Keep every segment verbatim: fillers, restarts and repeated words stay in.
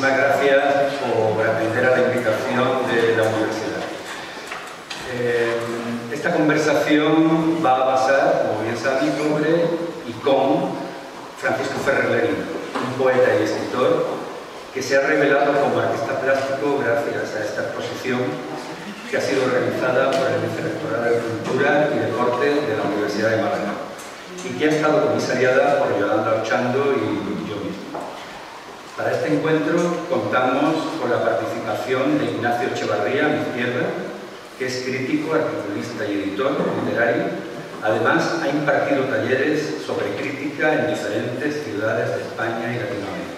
muchísimas gracias por atender a la invitación de la universidad. Eh, esta conversación va a basar, como bien sabéis, sobre y con Francisco Ferrer Lerín, un poeta y escritor que se ha revelado como artista plástico gracias a esta exposición que ha sido realizada por el Vicerrectorado de Cultura y Deporte de la Universidad de Málaga y que ha estado comisariada por Yolanda y yo mismo. Para este encuentro contamos con la participación de Ignacio Echevarría, a mi izquierda, que es crítico, articulista y editor literario. Además, ha impartido talleres sobre crítica en diferentes ciudades de España y Latinoamérica.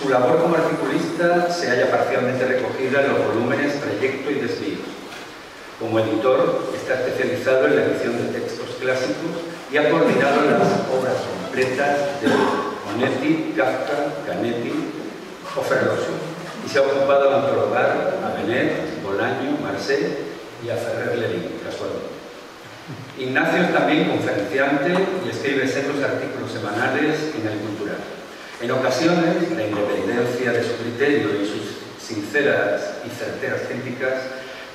Su labor como articulista se halla parcialmente recogida en los volúmenes Trayecto y Desvíos. Como editor, está especializado en la edición de textos clásicos y ha coordinado las obras completas de Onetti, Kafka, Canetti o Ferroso, y se ha ocupado de antologar a Benet, Bolaño, Marseille y a Ferrer Lerín, casualmente. Ignacio es también conferenciante y escribe sendos artículos semanales en El Cultural. En ocasiones, la independencia de su criterio y sus sinceras y certeras críticas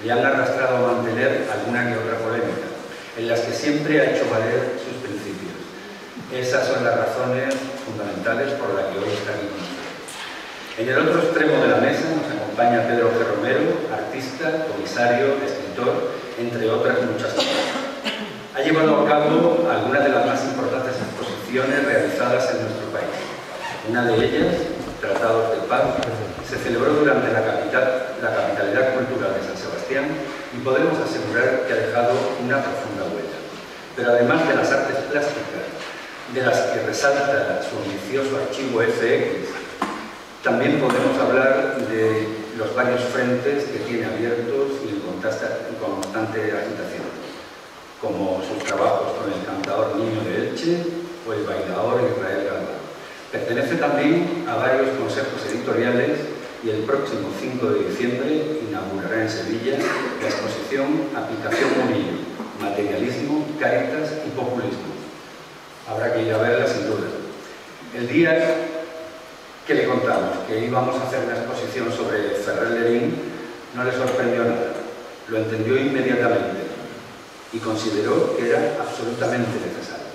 le han arrastrado a mantener alguna que otra polémica, en las que siempre ha hecho valer sus principios. Esas son las razones fundamentales por las que hoy está aquí. En el otro extremo de la mesa nos acompaña Pedro G. Romero, artista, comisario, escritor, entre otras muchas cosas. Ha llevado a cabo algunas de las más importantes exposiciones realizadas en nuestro país. Una de ellas, Tratados de Paz, se celebró durante la, capital, la capitalidad cultural de San Sebastián y podemos asegurar que ha dejado una profunda huella. Pero además de las artes plásticas, de las que resalta su ambicioso archivo F X, también podemos hablar de los varios frentes que tiene abiertos y en constante agitación, como sus trabajos con el cantador Niño de Elche o el bailador Israel García. Pertenece también a varios consejos editoriales y el próximo cinco de diciembre inaugurará en Sevilla la exposición Aplicación Murillo: Materialismo, Caritas y Populismo. Habrá que ir a verla sin duda. El día que le contamos que íbamos a hacer una exposición sobre Ferrer Lerín no le sorprendió nada, lo entendió inmediatamente y consideró que era absolutamente necesario.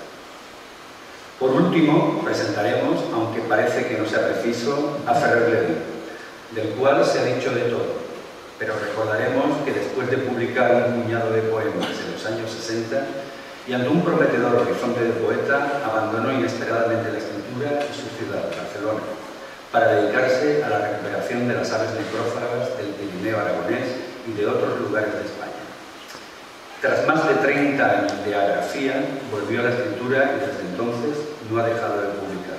Por último, presentaremos, aunque parece que no sea preciso, a Ferrer Lerín, del cual se ha dicho de todo, pero recordaremos que después de publicar un puñado de poemas en los años sesenta y ante un prometedor horizonte de poeta, abandonó inesperadamente la escritura y su ciudad, Barcelona, para dedicarse a la recuperación de las aves necrófagas del Pirineo Aragonés y de otros lugares de España. Tras más de treinta años de agrafía, volvió a la escritura y desde entonces no ha dejado de publicar.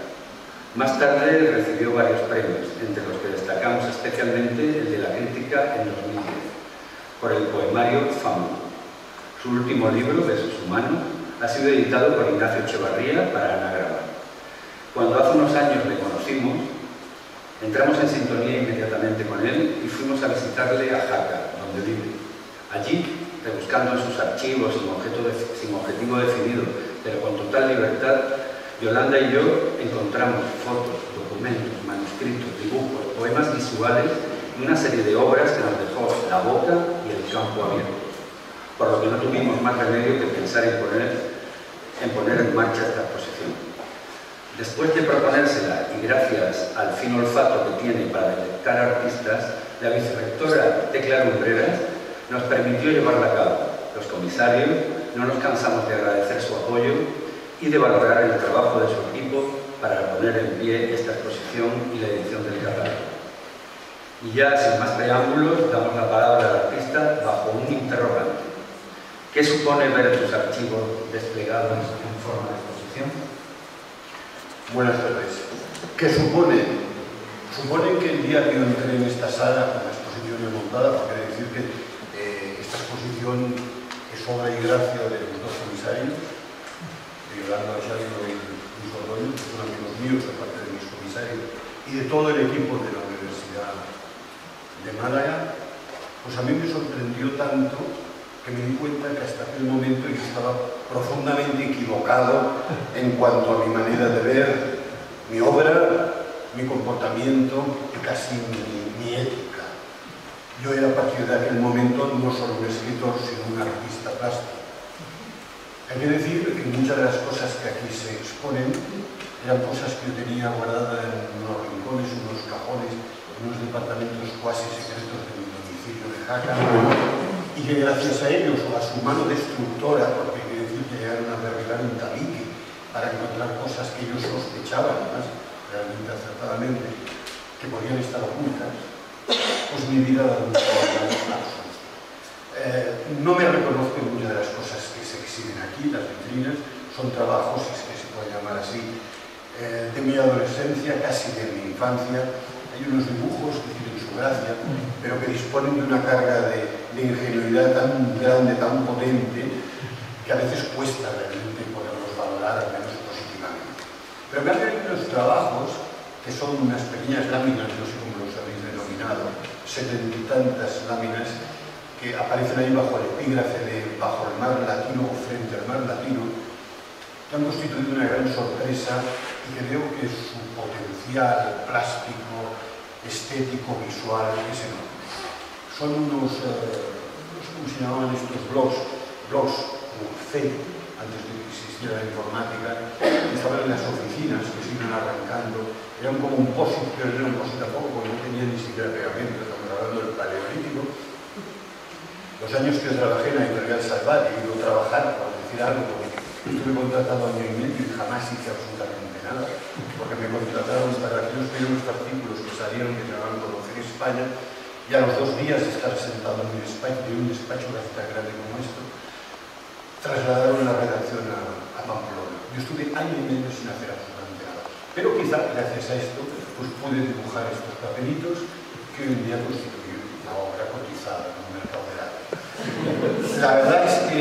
Más tarde recibió varios premios, entre los que destacamos especialmente el de la crítica en dos mil diez, por el poemario Fama. Su último libro, Besos humanos, ha sido editado por Ignacio Echevarría para Anagrama. Cuando hace unos años le conocimos, entramos en sintonía inmediatamente con él y fuimos a visitarle a Jaca, donde vive. Allí, rebuscando en sus archivos sin objeto de, sin objetivo definido, pero con total libertad, Yolanda y yo encontramos fotos, documentos, manuscritos, dibujos, poemas visuales y una serie de obras que nos dejó la boca y el campo abierto, por lo que no tuvimos más remedio que pensar en poner en, poner en marcha esta exposición. Después de proponérsela y gracias al fino olfato que tiene para detectar artistas, la vicerrectora Tecla Lumbreras nos permitió llevarla a cabo. Los comisarios no nos cansamos de agradecer su apoyo y de valorar el trabajo de su equipo para poner en pie esta exposición y la edición del catálogo. Y ya, sin más preámbulos, damos la palabra al artista bajo un interrogante. ¿Qué supone ver tus archivos desplegados en forma de exposición? Buenas tardes. ¿Qué supone? Supone que el día que yo entré en esta sala con la exposición montada, porque quiere decir que esta exposición es obra y gracia de los dos comisarios, de Yolanda y Luis Rodolí, que son amigos míos, aparte de mis comisarios, y de todo el equipo de la Universidad de Málaga. Pues a mí me sorprendió tanto que me di cuenta que hasta aquel momento yo estaba profundamente equivocado en cuanto a mi manera de ver mi obra, mi comportamiento. comportamiento casi ni, ni ética. Yo era a partir de aquel momento no solo un escritor, sino un artista plástico. Hay que decir que muchas de las cosas que aquí se exponen eran cosas que yo tenía guardadas en unos rincones, unos cajones, en unos departamentos cuasi secretos de mi municipio de Jaca, y que gracias a ellos, o a su mano destructora, porque hay que decir que llegaron a arreglar un tabique para encontrar cosas que ellos sospechaban, además, realmente acertadamente, que podían estar ocultas, pues mi vida da un poco. Eh, no me reconozco en muchas de las cosas que se exhiben aquí, las vitrinas, son trabajos, si es que se puede llamar así, eh, de mi adolescencia, casi de mi infancia. Hay unos dibujos que tienen su gracia, pero que disponen de una carga de, de ingenuidad tan grande, tan potente, que a veces cuesta realmente poderlos valorar, al menos positivamente. Pero me han venido los trabajos, que son unas pequeñas láminas, no sé cómo los habéis denominado, setenta y tantas láminas, que aparecen ahí bajo el epígrafe de Bajo el mar latino o Frente al mar latino, que han constituido una gran sorpresa y que creo que su potencial plástico, estético, visual es enorme. Son unos, eh, ¿cómo se llamaban estos blogs? Blogs, como C, antes de que existiera la informática, que estaban en las oficinas, que se iban arrancando, eran como un post, pero era un post tampoco, no tenía ni siquiera pegamento, estamos hablando del paleolítico. Los años que trabajé en la editorial Salvat, he ido a trabajar, por decir algo, porque estuve contratado año y medio y jamás hice absolutamente nada, porque me contrataron para que aquellos primeros artículos que salieron que se van a conocer en España, y a los dos días de estar sentado en un despacho, en un despacho tan grande como esto, trasladaron la redacción a, a Pamplona. Yo estuve año y medio sin hacer absolutamente nada. Pero quizá, gracias a esto, pues pude dibujar estos papelitos que hoy en día constituyen una obra cotizada en un mercado de arte. La verdad es que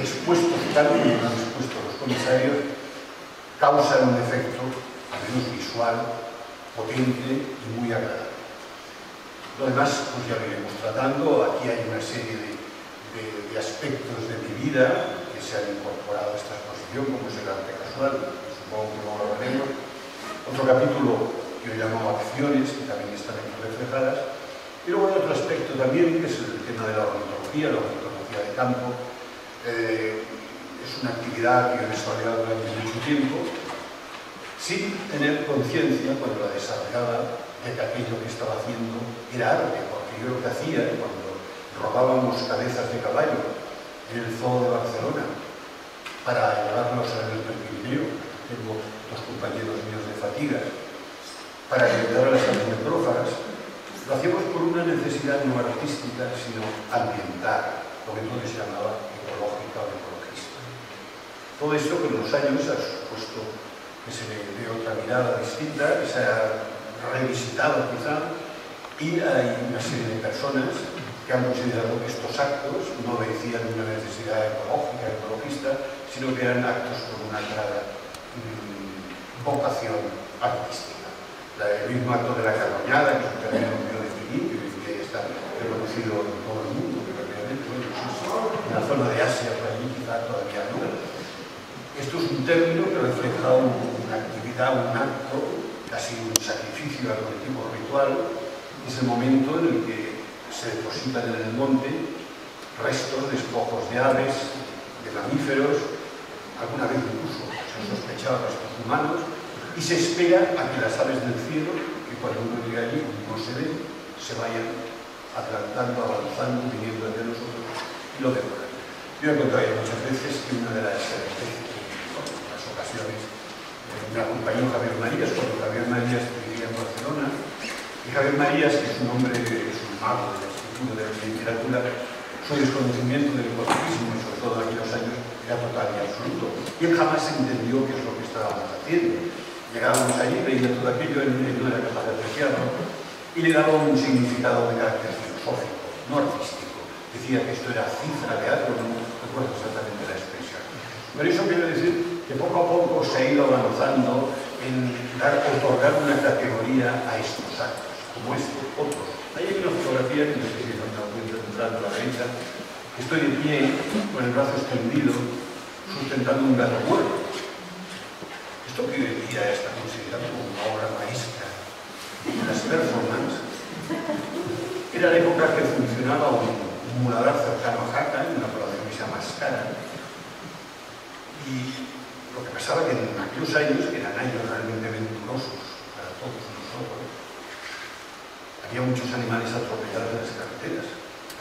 expuestos tal como lo han expuesto los comisarios causan un efecto, al menos visual, potente y muy agradable. Lo demás, pues ya lo iremos tratando. Aquí hay una serie de, de, de aspectos de mi vida que se han incorporado a esta exposición, como es el arte casual, supongo que lo hablaremos. Otro capítulo que yo llamo acciones, que también están aquí reflejadas. Y luego hay otro aspecto también, que es el tema de la ornitología, la ornitología de campo. Eh, es una actividad que yo he desarrollado durante mucho tiempo, sin tener conciencia, cuando la desarrollaba, de que aquello que estaba haciendo era arte, porque yo lo que hacía, cuando robábamos cabezas de caballo en el zoo de Barcelona para llevarlos al Pirineo, tengo dos compañeros míos de fatiga, para ayudar a las almendrófagas. Lo hacíamos por una necesidad no artística, sino ambiental, lo que entonces se llamaba ecológica o ecologista. Todo esto que en los años ha supuesto que se le dé otra mirada distinta, que se ha revisitado quizá, y hay una serie de personas que han considerado que estos actos no obedecían una necesidad ecológica, ecologista, sino que eran actos con una clara mmm, vocación artística. El mismo acto de la carroñada, que es un término mío de Pirineo, que está reconocido en todo el mundo, pero realmente en la zona de Asia, por allí quizá todavía no. Esto es un término que refleja una actividad, un acto, casi un sacrificio algo de tipo ritual. Es el momento en el que se depositan en el monte restos, despojos de aves, de mamíferos, alguna vez incluso se han sospechado restos humanos, y se espera a que las aves del cielo, que cuando uno llega allí no se ven, se vayan adelantando, avanzando, viniendo hacia nosotros y lo devoran. Yo he contado muchas veces que una de las, bueno, las ocasiones me acompañó Javier Marías, cuando Javier Marías vivía en Barcelona, y Javier Marías, que es un hombre, es un mago de la escritura, de la literatura, su desconocimiento del economismo, y sobre todo en aquellos años, era total y absoluto. Y él jamás entendió qué es lo que estábamos haciendo. Llegábamos allí, veía todo aquello, él no era capaz de apreciarlo, y le daba un significado de carácter filosófico, no artístico. Decía que esto era cifra de algo, no recuerdo exactamente la expresión. Pero eso quiere decir que poco a poco se ha ido avanzando en dar, otorgar una categoría a estos actos, como estos otros. Ahí hay una fotografía que no sé si se han dado cuenta entrando a la derecha. Estoy de pie, con el brazo extendido, sustentando un gato muerto. Esto que hoy en día está considerado como una obra maestra, performance. Era la época que funcionaba un muladar cercano a Jaca, en una población quizá más cara. Y lo que pasaba que en aquellos años, que eran años realmente venturosos para todos nosotros, había muchos animales atropellados en las carreteras.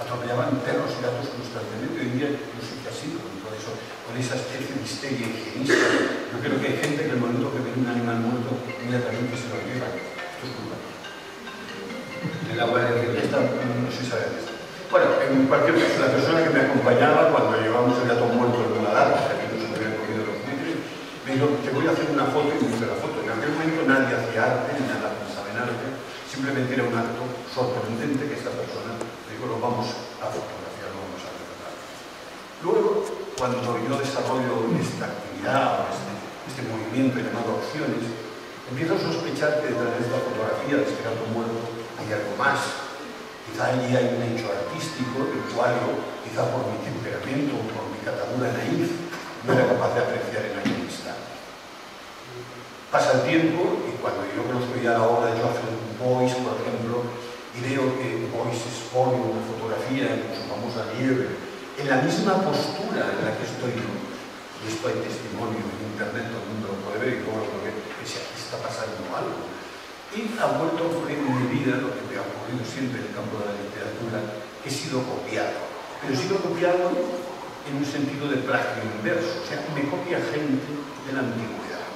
Atropellaban perros y gatos constantemente. Hoy en día no sé qué ha sido con todo eso, con esa especie de histeria higienista. Yo creo que hay gente que en el momento que ve un animal muerto, inmediatamente se lo lleva. Esto es culpa. En la Guardia de Fiesta no se sabe de esto. Bueno, en cualquier caso, la persona que me acompañaba cuando llevamos el gato muerto en una larga, que aquí no se habían comido los buitres, me dijo, te voy a hacer una foto y me hizo la foto. En aquel momento nadie hacía arte, ni nada pensaba en arte, simplemente era un acto sorprendente que esta persona, le digo, lo vamos a fotografiar, lo vamos a retratar. Luego, cuando yo desarrollo esta actividad, este, este movimiento llamado acciones, empiezo a sospechar que detrás de esta fotografía de este gato muerto hay algo más. Quizá allí hay un hecho artístico, ritual, quizá por mi temperamento o por mi catadura naíz, no era capaz de apreciar en aquel instante. Pasa el tiempo y cuando yo conozco ya la obra de John Bois, por ejemplo, y veo que Bois expone una fotografía en su famosa nieve, en la misma postura en la que estoy yo, y esto hay testimonio en internet, todo el mundo lo puede ver y todo lo que dice, aquí está pasando algo. Y ha vuelto a ocurrir en mi vida lo que me ha ocurrido siempre en el campo de la literatura, que he sido copiado. Pero he sido copiado en un sentido de plagio inverso, o sea, me copia gente de la antigüedad.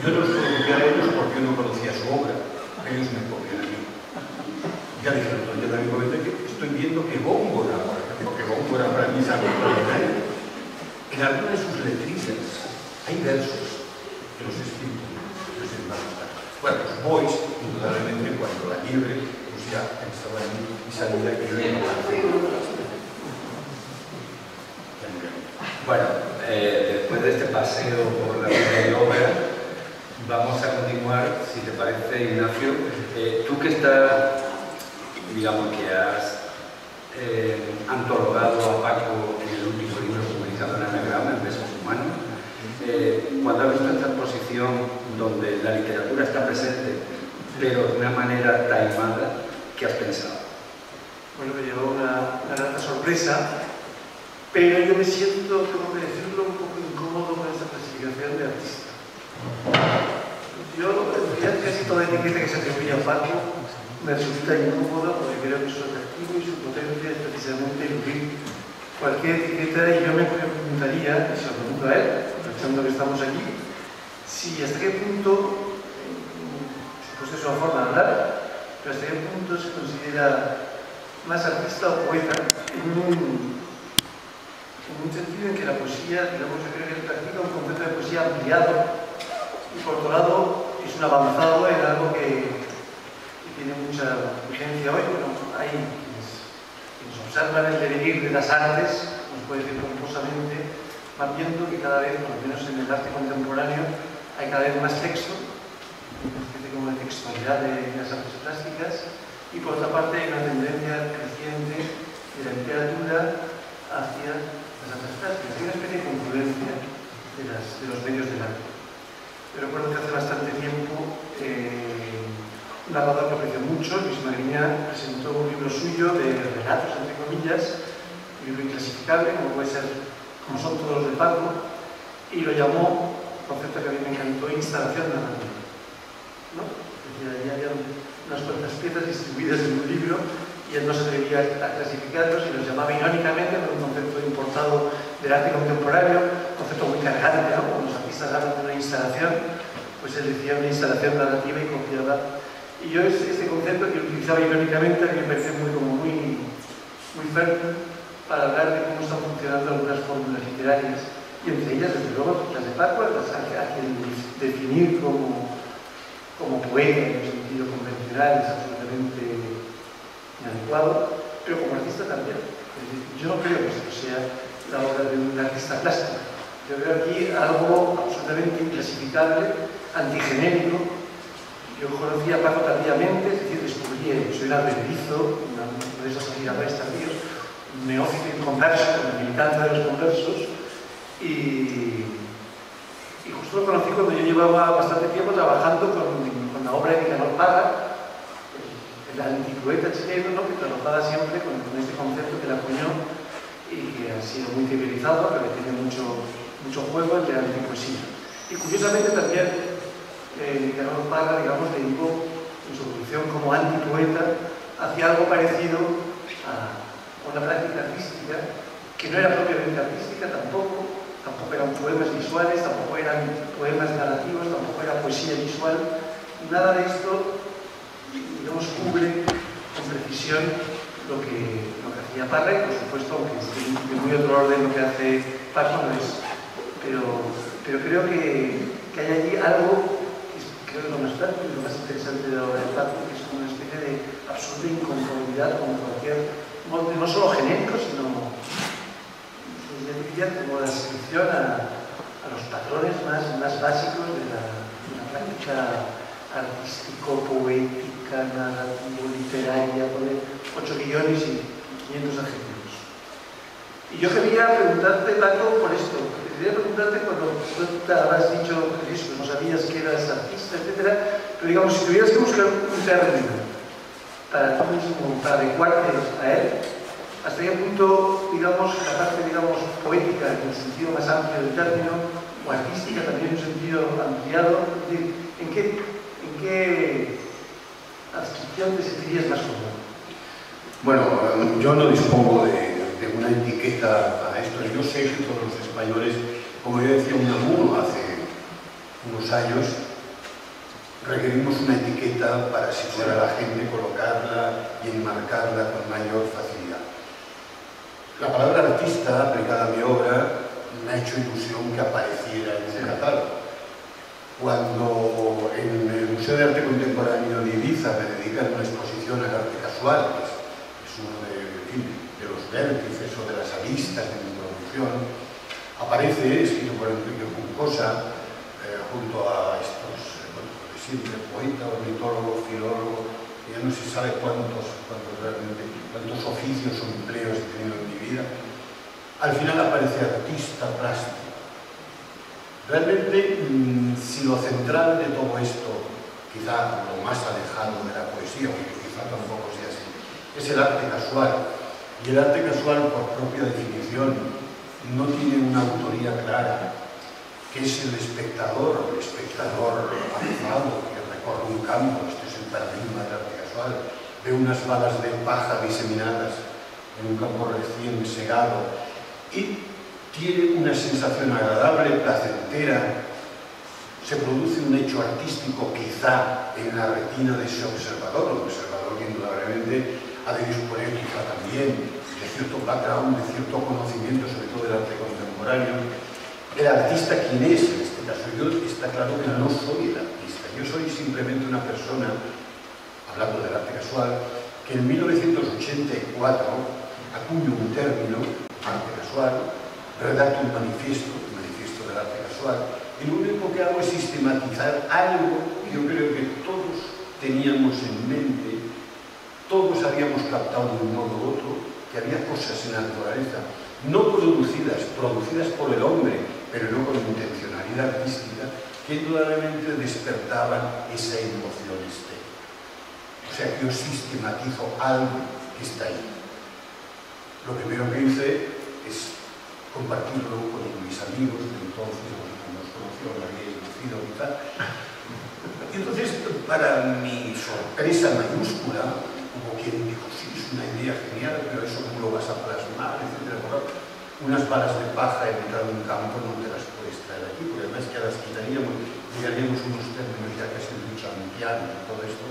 Yo no suelo copiar a ellos porque yo no conocía su obra, ellos me copian a mí. Ya dije, yo también comenté que estoy viendo que Góngora, por ejemplo, que Góngora para mí es algo extraordinario. En alguna de sus letrizas hay versos que los escribo, los hermanos. Bueno, los Bois, indudablemente, cuando la liebre, pues ya pensaba en mí y sabía que yo era una Bueno, eh, después de este paseo por la vida y obra, vamos a continuar, si te parece, Ignacio. Eh, tú que estás, digamos que has eh, antologado a Paco en el último libro publicado en Anagrama, en Besos humanos, eh, cuando has visto esta exposición, donde la literatura está presente, pero de una manera taimada, ¿qué has pensado? Bueno, me llevó una grata sorpresa, pero yo me siento, como que decirlo, un poco incómodo con esta clasificación de artista. Yo, ya casi toda etiqueta que se atribuye a Paco me resulta incómoda porque creo que su atractivo y su potencia es precisamente eludir cualquier etiqueta, y yo me preguntaría, y se lo pregunto a él, aprovechando que estamos aquí, si sí, hasta qué punto, supuesto es una forma de hablar, pero hasta qué punto se considera más artista o poeta en un, en un sentido en que la poesía, digamos, yo creo que él practica un concepto de poesía ampliado y por otro lado es un avanzado en algo que, que tiene mucha vigencia hoy. Bueno, hay quienes, quienes observan el devenir de las artes, nos puede decir pomposamente, van viendo que cada vez, por lo menos en el arte contemporáneo, hay cada vez más texto, una especie como de textualidad de las artes plásticas, y por otra parte hay una tendencia creciente de la literatura hacia las artes plásticas. Hay una especie de confluencia de, las, de los medios del arte. Yo recuerdo que hace bastante tiempo eh, un narrador que aprecio mucho, Luis Magrini, presentó un libro suyo de relatos, entre comillas, un libro inclasificable, como puede ser, como son todos los de Paco, y lo llamó, concepto que a mí me encantó, instalación narrativa, ¿no? Es decir, ahí había unas cuantas piezas distribuidas en un libro y él no se atrevía a clasificarlos y los llamaba irónicamente por un concepto importado del arte contemporáneo, un concepto muy cargante, ¿no? Cuando los artistas hablan de una instalación, pues él decía una instalación narrativa y confiaba. Y yo este, este concepto que utilizaba irónicamente a mí me pareció muy, como muy, muy fuerte para hablar de cómo están funcionando algunas fórmulas literarias. Y entre ellas, desde luego, las de Paco, las que hacen definir como, como poeta en un sentido convencional, es absolutamente inadecuado, pero como artista también. Es decir, yo no creo que esto sea la obra de un artista plástico. Yo veo aquí algo absolutamente inclasificable, antigenérico. Yo conocí a Paco tardíamente, es decir, descubrí que soy un advenedizo, una de esas actividades tardíos, un neófito inconverso, un militante de los conversos. Y, y justo lo conocí cuando yo llevaba bastante tiempo trabajando con, con la obra de Carlos Parra, la anticrueta chilena, ¿no?, que trabajaba siempre con, con este concepto que la acuñó y que ha sido muy civilizado, pero que tiene mucho, mucho juego el de la anticruesía. Y curiosamente también eh, Carlos Parra, digamos, le dijo en su producción como anticrueta hacia algo parecido a una práctica artística que no era propiamente artística tampoco, tampoco eran poemas visuales, tampoco eran poemas narrativos, tampoco era poesía visual. Nada de esto, digamos, cubre con precisión lo que, lo que hacía Parra, y por supuesto, aunque es de muy otro orden lo que hace Parra, no es. Pero, pero creo que, que hay allí algo que es, creo que lo más claro, lo más interesante de la obra de Parra, que es como una especie de absurda inconformidad con cualquier molde, no solo genérico, sino, yo diría, como la descripción a, a los patrones más, más básicos de la, de la práctica artístico, poética, narrativo, literaria, poner ocho guiones y quinientos adjetivos. Y yo quería preguntarte, Paco, por esto. Quería preguntarte cuando tú habías dicho que no sabías que eras artista, etcétera, pero digamos, si tuvieras que buscar un término para tú mismo, para adecuarte a él, hasta qué punto, digamos, la parte, digamos, poética, en el sentido más amplio del término, o artística también en un sentido ampliado, ¿en qué? ¿Qué adscripción te sentirías más cómodo? Bueno, yo no dispongo de, de una etiqueta a esto. Yo sé que todos los españoles, como yo decía un alumno hace unos años, requerimos una etiqueta para situar a la gente, colocarla y enmarcarla con mayor facilidad. La palabra artista aplicada a mi obra me ha hecho ilusión que apareciera en un catálogo. Cuando en el Museo de Arte Contemporáneo de Ibiza me dedican una exposición al arte casual, que es uno de, de los vértices o de las aristas de mi producción, aparece, escrito por Enrique Juncosa, eh, junto a estos, bueno, siempre poeta, ornitólogo, filólogo, ya no se sabe cuántos, cuántos realmente, cuántos oficios o empleos he tenido en mi vida. Al final aparece artista plástico. Realmente, si lo central de todo esto, quizá lo más alejado de la poesía, aunque quizá tampoco sea así, es el arte casual. Y el arte casual, por propia definición, no tiene una autoría clara, que es el espectador, el espectador avanzado, que recorre un campo, esto es el paradigma del arte casual, ve unas balas de paja diseminadas en un campo recién segado, y tiene una sensación agradable, placentera, se produce un hecho artístico quizá en la retina de ese observador, un observador que indudablemente ha de disponer quizá también de cierto background, de cierto conocimiento, sobre todo del arte contemporáneo. El artista, ¿quién es? En este caso yo, está claro que no soy el artista, yo soy simplemente una persona, hablando del arte casual, que en mil novecientos ochenta y cuatro acuñó un término, arte casual, redacto un manifiesto, un manifiesto del arte casual, y lo único que hago es sistematizar algo que yo creo que todos teníamos en mente, todos habíamos captado de un modo u otro, que había cosas en la naturaleza, no producidas, producidas por el hombre, pero no con intencionalidad artística, que indudablemente despertaban esa emoción estética. O sea, que yo sistematizo algo que está ahí. Lo primero que hice es compartirlo con mis amigos de entonces, cuando nos conoció, lo había conocido y tal. Y entonces, para mi sorpresa mayúscula, hubo quien dijo, sí, es una idea genial, pero eso cómo lo vas a plasmar, etcétera. Unas balas de paja en mitad de un campo no te las puedes traer aquí, porque además que las quitaríamos, llegaríamos unos términos ya casi duchampianos y todo esto.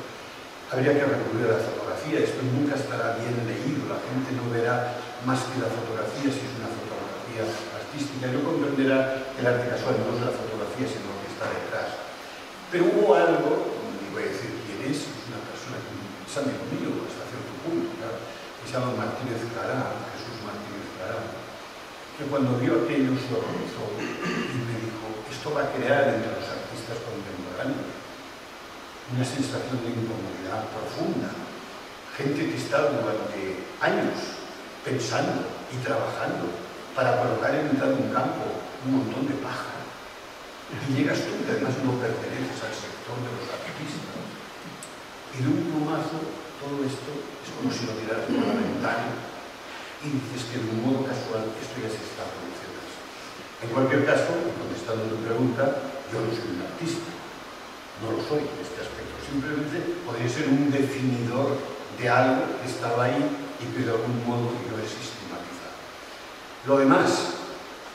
Habría que recurrir a la fotografía, esto nunca estará bien leído, la gente no verá más que la fotografía si es una fotografía artística, no comprenderá que el arte casual no es la fotografía, sino lo que está detrás. Pero hubo algo, y voy a decir quién es, es una persona que es amigo mío hasta cierto punto, claro, que se llama Martín Escará, Jesús Martín Escará, que cuando vio aquello se horrorizó y me dijo, esto va a crear entre los artistas contemporáneos una sensación de incomodidad profunda. Gente que está durante años pensando y trabajando para colocar en mitad de un campo un montón de paja. Y llegas tú, que además no perteneces al sector de los artistas, y de un plumazo, todo esto es como si lo miraras por la ventana y dices que de un modo casual esto ya se está produciendo. En cualquier caso, contestando tu pregunta, yo no soy un artista, no lo soy en este aspecto, simplemente podría ser un definidor de algo que estaba ahí y que de algún modo no es sistematizado. Lo demás,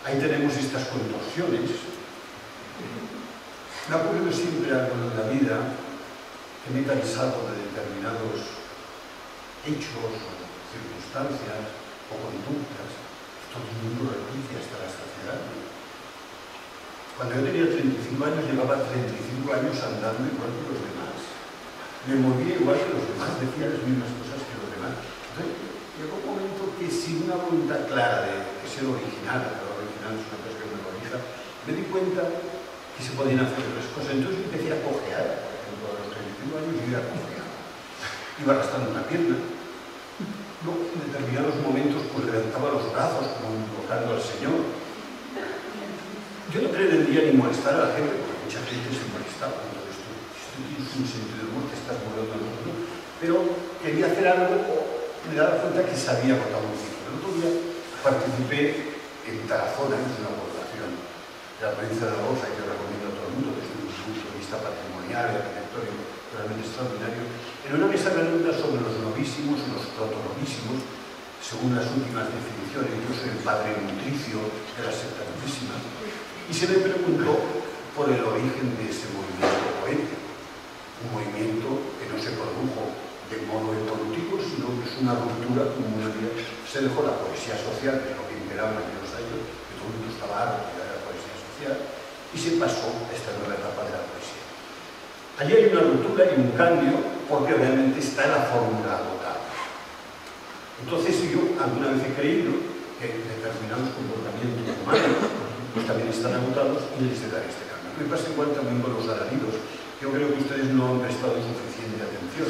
ahí tenemos estas contorsiones. Me ha ocurrido siempre algo en la vida que me he cansado de determinados hechos o circunstancias o conductas. Todo el mundo replica hasta la saciedad. Cuando yo tenía treinta y cinco años, llevaba treinta y cinco años andando igual que los demás. Me movía igual que los demás, decía las mismas cosas que los demás. Entonces, llegó un momento que sin una voluntad clara de, de ser original, pero original es una cosa que me organiza, me di cuenta que se podían hacer otras cosas. Entonces empecé a cojear, por ejemplo, a los treinta y cinco años yo iba cojeando. Iba arrastrando una pierna. Luego, en determinados momentos, pues levantaba los brazos como invocando al Señor. Yo no pretendía ni molestar a la gente, porque mucha gente se molestaba. Tienes un sentido de humor, te estás volando al mundo, pero quería hacer algo, me daba cuenta que sabía cortar un ciclo. El otro día participé en Tarazona, en una abordación de la provincia de Bois, que recomiendo a todo el mundo, que es un punto de vista patrimonial y arquitectónico realmente extraordinario, en una mesa redonda sobre los novísimos y los protonovísimos, según las últimas definiciones, yo soy el padre nutricio de la secta novísima, y se me preguntó por el origen de ese movimiento poético. Un movimiento que no se produjo de modo evolutivo, sino que es una ruptura, como una idea. Se dejó la poesía social, que es lo que imperaba en aquellos años, que todo el mundo estaba harto de la poesía social, y se pasó a esta nueva etapa de la poesía. Allí hay una ruptura y un cambio, porque realmente está la fórmula agotada. Entonces yo alguna vez he creído que determinados comportamientos humanos pues también están agotados y les dará este cambio. Me pasa igual también con los alaridos. Yo creo que ustedes no han prestado suficiente atención.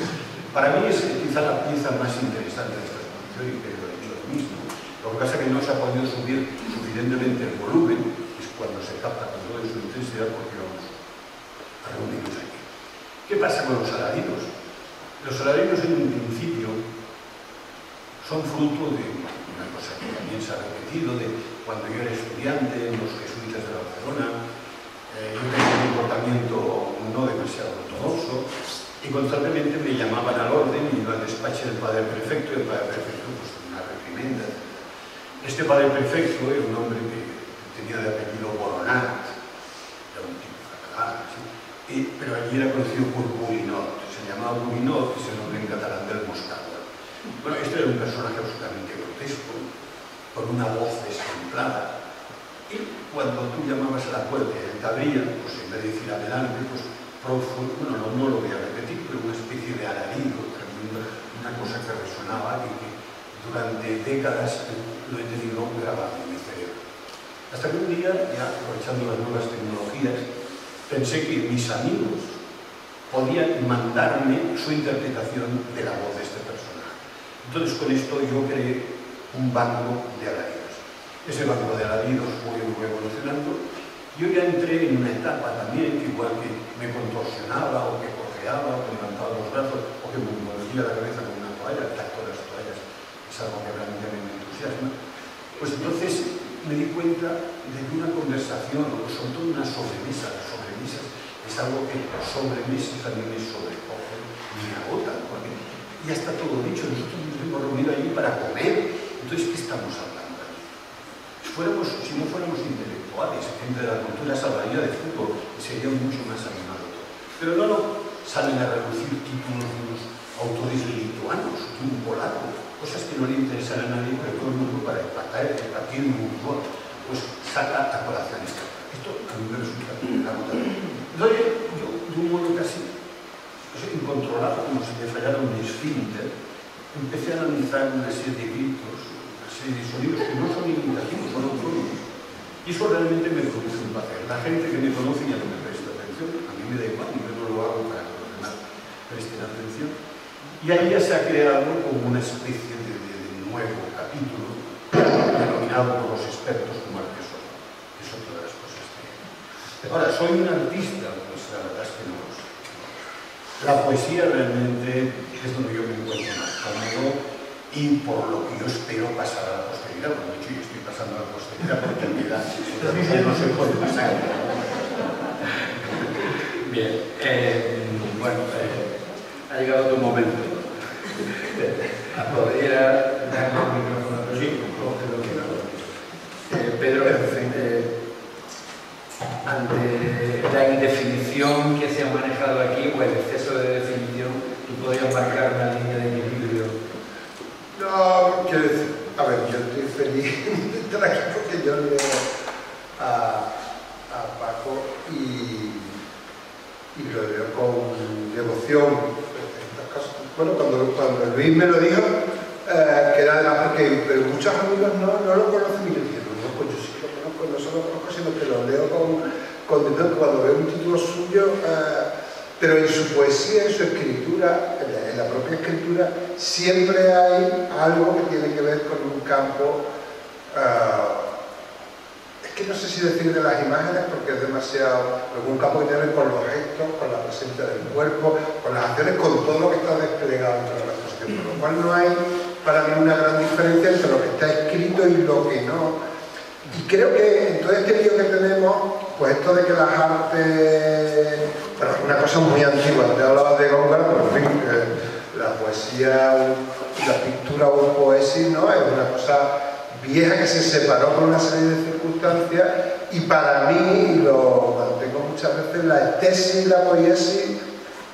Para mí es quizá la pieza más interesante de esta exposición y que lo he hecho yo mismo. Lo que pasa es que no se ha podido subir suficientemente el volumen, es cuando se capta con toda su intensidad, porque vamos a reunirnos aquí. ¿Qué pasa con los alarinos? Los alarinos en un principio son fruto de una cosa que también se ha repetido, de cuando yo era estudiante en los jesuitas de Barcelona, eh, yo tenía un comportamiento no demasiado ortodoxo, y constantemente me llamaban al orden y iba al despacho del padre prefecto, y el padre prefecto, pues una reprimenda. Este padre prefecto era un hombre que tenía de apellido Boronat, era un tipo catalán, ¿sí? y, pero allí era conocido por Buminot, se llamaba Buminot, que es el nombre en catalán del moscado. Bueno, este era un personaje absolutamente grotesco, con una voz destemplada. Y cuando tú llamabas a la puerta y él te abría, pues en vez de decir adelante, pues bueno, no, no lo voy a repetir, pero una especie de alarido tremendo, una cosa que resonaba y que durante décadas lo he tenido grabado en mi cerebro. Hasta que un día, ya aprovechando las nuevas tecnologías, pensé que mis amigos podían mandarme su interpretación de la voz de este personaje. Entonces con esto yo creé un banco de alaridos. Ese banco de alaridos fue evolucionando. Yo ya entré en una etapa también, que igual que me contorsionaba, o que cojeaba, o que levantaba los brazos, o que me envolvía la cabeza con una toalla, el tacto de las toallas es algo que realmente me entusiasma, pues entonces me di cuenta de que una conversación, o sobre todo una sobremesa, las sobremesas, es algo que los sobremesas también me sobrecogen, me agotan, porque ya está todo dicho, nosotros nos hemos reunido allí para comer, entonces ¿qué estamos hablando? Fuéramos, si no fuéramos intelectuales, gente de la cultura salvaría de fútbol, sería mucho más animado. Pero no, no, salen a reducir títulos de unos autores lituanos, de un polaco, cosas que no le interesan a nadie, pero todo el mundo para empatar, repartir un humor, pues saca a colación esto. Esto a mí me resulta una gota. Entonces, yo, de un modo casi incontrolado, como si me fallara un esfínter, empecé a analizar una serie de gritos, de sonidos que no son imitativos, son autónomos. Y eso realmente me produce un placer. La gente que me conoce ya no me presta atención, a mí me da igual, yo no lo hago para que los demás presten atención. Y ahí ya se ha creado como una especie de, de, de nuevo capítulo denominado por los expertos como artesano. Es otra de las cosas que hay. Ahora, soy un artista, pues la verdad es que no lo sé. La poesía realmente es donde yo me encuentro más cómodo y por lo que yo espero pasar a la posteridad. Bueno, de hecho, yo estoy pasando a la posteridad porque en realidad no se puede pasar. Bien, eh, bueno, eh, ha llegado tu momento. Podría darme el micrófono, pero sí, no creo que no. Eh, Pedro, eh, ante la indefinición que se ha manejado aquí, o el exceso de definición, ¿tú podrías marcar una línea de equilibrio? No, quiero decir, a ver, yo estoy feliz de estar aquí porque yo leo a, a Paco y, y lo leo con devoción. Bueno, cuando, cuando Luis me lo dijo, eh, que era además porque pero muchos amigos no, no lo conocen y yo dije, no, pues yo sí lo conozco, no solo lo conozco, sino que lo leo con, con cuando veo un título suyo, eh, pero en su poesía, en su escritura, en la, en la propia escritura, siempre hay algo que tiene que ver con un campo, eh, es que no sé si decir de las imágenes, porque es demasiado, algún campo que tiene que ver con los gestos, con la presencia del cuerpo, con las acciones, con todo lo que está desplegado entre las cuestiones, con lo cual no hay para mí una gran diferencia entre lo que está escrito y lo que no. Y creo que en todo este lío que tenemos, pues esto de que las artes, bueno, es una cosa muy antigua, te hablaba de Góngora, pero en fin, eh, la poesía, la pintura o el poesía, ¿no? Es una cosa vieja que se separó por una serie de circunstancias y para mí, lo mantengo muchas veces, la estesis y la poiesis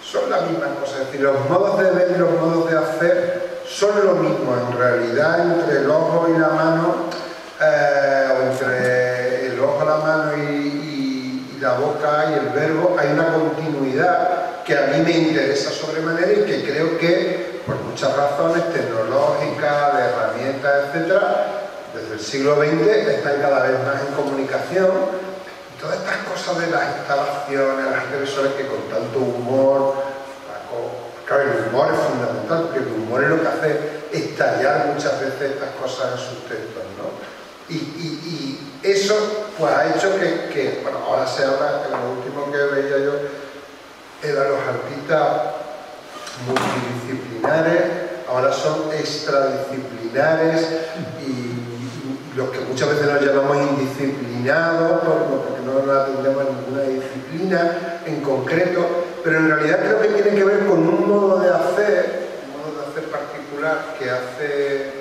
son las mismas cosas, es decir, los modos de ver y los modos de hacer son lo mismo, en realidad entre el ojo y la mano, eh, o entre el ojo, la mano y, y, y la boca y el verbo, hay una continuidad que a mí me interesa sobremanera y que creo que, por muchas razones tecnológicas, de herramientas, etcétera, desde el siglo veinte están cada vez más en comunicación. Todas estas cosas de las instalaciones, las televisiones que con tanto humor, claro, el humor es fundamental, porque el humor es lo que hace estallar muchas veces estas cosas en sus textos, ¿no? Y, y, y eso pues ha hecho que, que bueno, ahora se habla, que lo último que veía yo eran los artistas multidisciplinares, ahora son extradisciplinares y los que muchas veces nos llamamos indisciplinados, porque no atendemos a ninguna disciplina en concreto, pero en realidad creo que tiene que ver con un modo de hacer, un modo de hacer particular que hace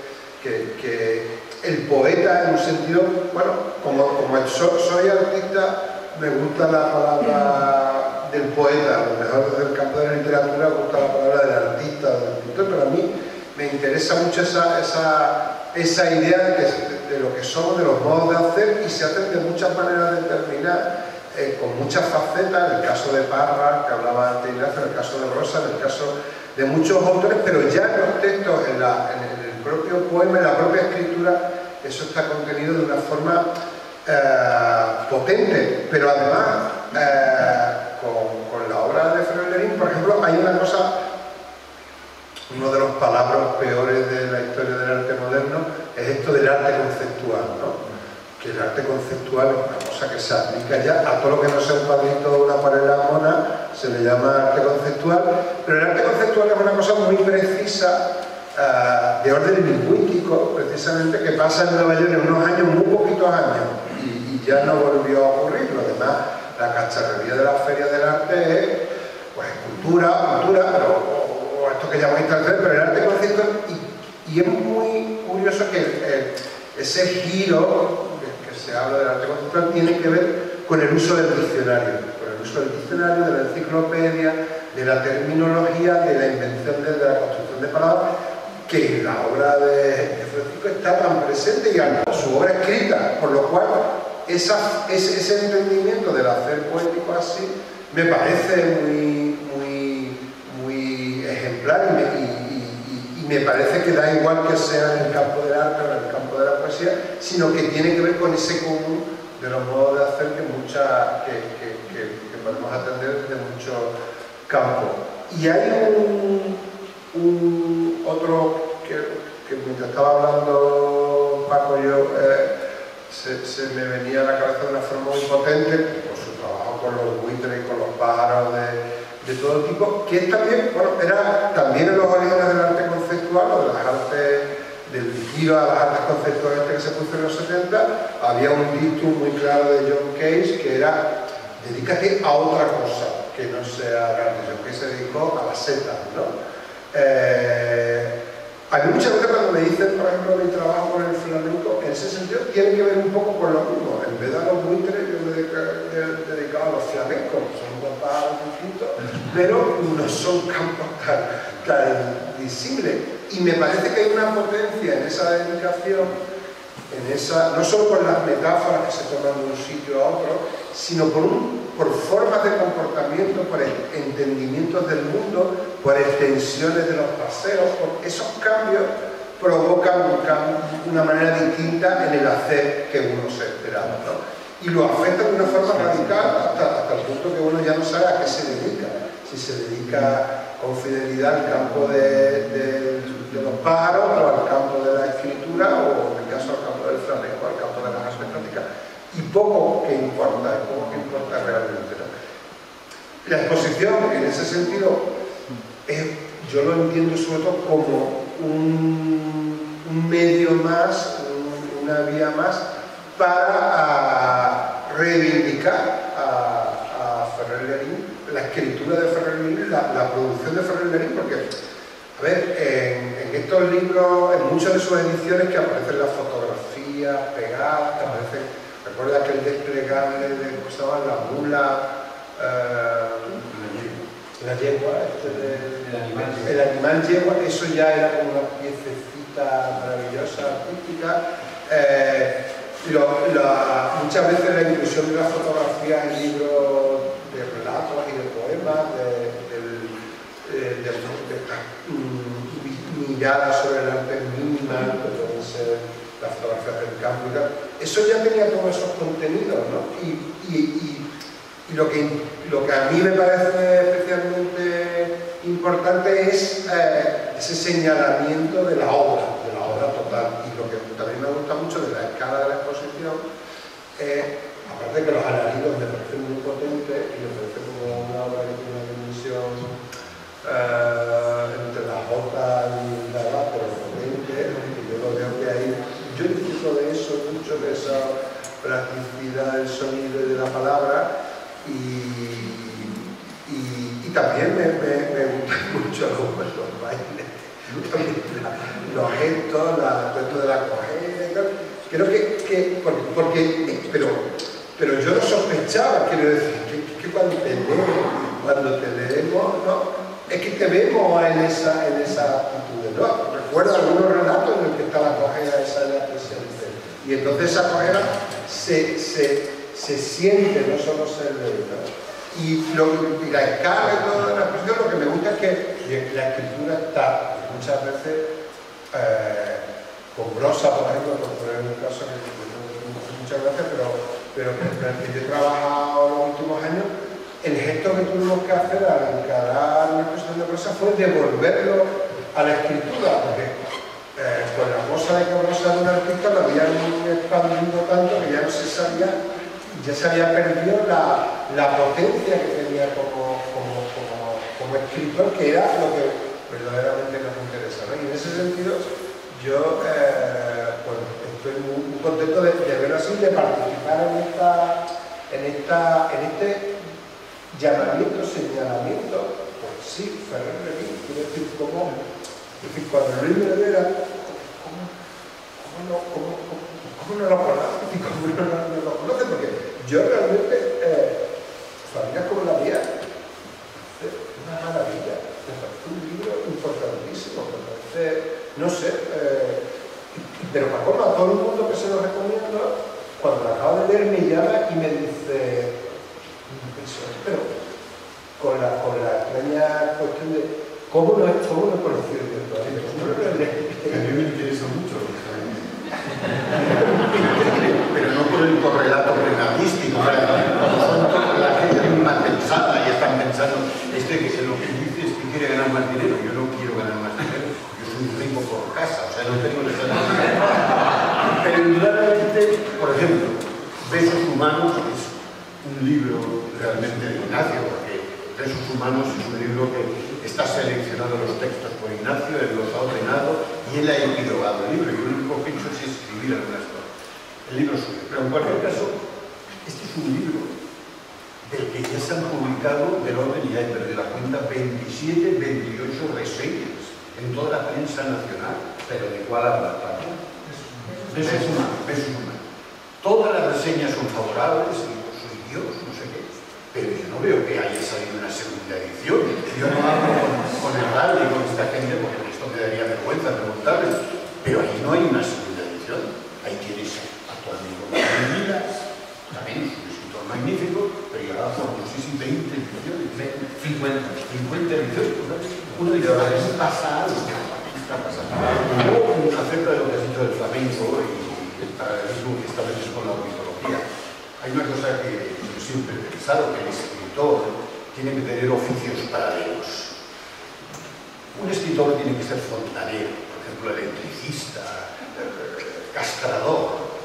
que, que el poeta en un sentido, bueno, como, como el, soy, soy artista, me gusta la palabra del poeta, a lo mejor desde el campo de la literatura me gusta la palabra del artista, del escritor, pero a mí me interesa mucho esa, esa, esa idea de, que, de lo que somos, de los modos de hacer, y se hacen de muchas maneras determinadas, eh, con muchas facetas, en el caso de Parra, que hablaba antes Ignacio, en el caso de Rosa, en el caso de muchos autores, pero ya en los textos, en, la, en el propio poema, en la propia escritura, eso está contenido de una forma eh, potente, pero además, eh, con, con la obra de Ferrer Lerín, por ejemplo, hay una cosa. Uno de los palabras peores de la historia del arte moderno es esto del arte conceptual, ¿no? Que el arte conceptual es una cosa que se aplica ya a todo lo que no sea un cuadrito de una acuarela mona, se le llama arte conceptual, pero el arte conceptual es una cosa muy precisa, uh, de orden lingüístico, precisamente, que pasa en Nueva York en unos años, muy poquitos años, y, y ya no volvió a ocurrir. Además, la cacharrería de las ferias del arte es, pues, cultura, cultura, pero esto que llamamos instantáneo, pero el arte conceptual, y, y es muy curioso que eh, ese giro que, que se habla del arte conceptual tiene que ver con el uso del diccionario, con el uso del diccionario, de la enciclopedia, de la terminología, de la invención, de, de la construcción de palabras, que en la obra de, de Francisco está tan presente y en su obra escrita, por lo cual esa, ese, ese entendimiento del hacer poético así me parece muy, muy, muy ejemplar, y me, y, y, y me parece que da igual que sea en el campo del arte o en el campo de la poesía, sino que tiene que ver con ese común de los modos de hacer que, mucha, que, que, que, que podemos atender desde muchos campos. Y hay un, un otro que, que mientras estaba hablando Paco yo, eh, se, se me venía a la cabeza de una forma muy potente, por su trabajo con los buitres y con los pájaros de de todo tipo, que también, bueno, era también en los orígenes del arte conceptual o de las artes, del giro a las artes conceptuales que se puso en los setenta, había un dictum muy claro de John Cage que era: dedícate a otra cosa que no sea grande. John Cage se dedicó a las setas, ¿no? Eh, a mí muchas veces cuando me dicen, por ejemplo, mi trabajo con el flamenco, en ese sentido tiene que ver un poco con lo mismo. En vez de a los buitres, yo me he dedicado a los flamencos, que son dos pájaros distintos, pero no son campos tan, tan disímiles. Y me parece que hay una potencia en esa dedicación, en esa, no solo por las metáforas que se toman de un sitio a otro, sino por, un, por formas de comportamiento, por entendimientos del mundo, por extensiones de los paseos. Por esos cambios provocan un cambio, una manera distinta en el hacer que uno se esperaba, ¿no? Y lo afecta de una forma radical hasta, hasta el punto que uno ya no sabe a qué se dedica, si se dedica con fidelidad al campo de, de, de los pájaros o al campo de la escritura, o en el caso al campo del flamenco, al campo de las artes plásticas. Y poco que importa, poco que importa realmente, ¿no? La exposición, en ese sentido, es, yo lo entiendo sobre todo como un, un medio más, un, una vía más para a, reivindicar a, a Ferrer Lerín, la escritura de Ferrer Lerín, la, la producción de Ferrer Lerín, porque, a ver, en, en estos libros, en muchas de sus ediciones que aparecen las fotografías pegadas, que aparecen. Recuerda que el desplegable de usaban la mula, eh, la yegua, el, el, animal, el animal yegua, eso ya era como una piececita maravillosa, artística. Eh, lo, la, muchas veces la inclusión de las fotografías en libros de relatos y de poemas, de, de, de, de, de estas mm, miradas sobre el arte mínima, que pueden ser las fotografías del campo y tal. Eso ya tenía todos esos contenidos, ¿no? Y, y, y, y lo, que, lo que a mí me parece especialmente importante es eh, ese señalamiento de la obra, de la obra total. Y lo que también me gusta mucho de la escala de la exposición, eh, aparte de que los alaridos me parecen muy potentes y me parece como una obra que tiene una dimensión eh, entre la jota y la va, pero potente, y yo lo veo que ahí. Yo disfruto de eso mucho, de esa practicidad del sonido y de la palabra, y, y, y también me, me, me gustan mucho los, los bailes, los gestos, la, esto de la cojera. Creo que, que porque, pero, pero yo no sospechaba, quiero decir, que, que cuando te leemos, cuando te leemos, ¿no? Es que te vemos en esa, en esa actitud, ¿no? Recuerdo algunos relatos en los que está la cojera esa de la presente. Y entonces esa cojera se, se, se siente, no solo se ve, ¿no? Y, y la escala y todo de la expresión, lo que me gusta es que la escritura está muchas veces eh, con brosa, por ejemplo, por poner un caso que me muchas gracias, pero, pero que, que yo he trabajado los últimos años. El gesto que tuvimos que hacer al encarar una expresión de prosa fue devolverlo a la escritura, porque eh, con la cosa de cabrosa de un artista lo habían expandido tanto que ya no se sabía, ya se había perdido la, la potencia que tenía como, como, como, como escritor, que era lo que verdaderamente nos interesaba. Y en ese sentido yo eh, pues estoy muy, muy contento de, de verlo así, de participar en esta, en esta, en este llamamiento, señalamiento, pues sí, Ferrer Lerín, quiero decir, como, cuando Luis Rodolí, ¿cómo no lo conoce? ¿Y cómo no lo conoce? Porque yo realmente, eh, familias como la mía, es una maravilla, me parece un libro importantísimo, me parece, no sé, eh, pero para como a todo el mundo que se lo recomiendo, cuando lo acabo de leer me llama y me dice, pero con la, con la extraña cuestión de cómo no es cómo no conocido el tiempo. A mí me interesa mucho, pero no por el correlato plenamístico, la gente es más pensada y están pensando, este que lo que dice es que quiere ganar más dinero, yo no quiero ganar más dinero, yo soy un rico por casa, o sea, no tengo necesidad de dinero. Pero indudablemente, por ejemplo, Besos Humanos es un libro realmente de Ignacio, porque Besos humanos es un libro que está seleccionado los textos por Ignacio, él los ha ordenado y él ha epilogado el libro, y lo único que he hecho es escribir algunas cosas. El libro suyo. Pero en cualquier caso, este es un libro del que ya se han publicado, del orden, ya he perdido la cuenta, veintisiete, veintiocho reseñas en toda la prensa nacional. Pero ¿de cuál habla Paco? Besos humanos. Besos humanos. Todas las reseñas son favorables, digo, soy Dios, no sé qué. Pero yo no veo que haya salido una segunda edición. Yo no hablo con, con el radio y con esta gente, porque esto me daría vergüenza preguntarles. Pero ahí no hay una segunda edición. Ahí tienes a tu amigo Marías, también es un escritor magnífico, pero ya va por, no sé si veinte ediciones. cincuenta. cincuenta ediciones. Uno dice, ahora es pasado. Está pasando. Luego, acerca de lo que has dicho del flamenco y el paralelismo que estableces con la ornitología, hay una cosa que yo siempre he pensado, que el escritor tiene que tener oficios paralelos. Un escritor tiene que ser fontanero, por ejemplo, electricista, castrador,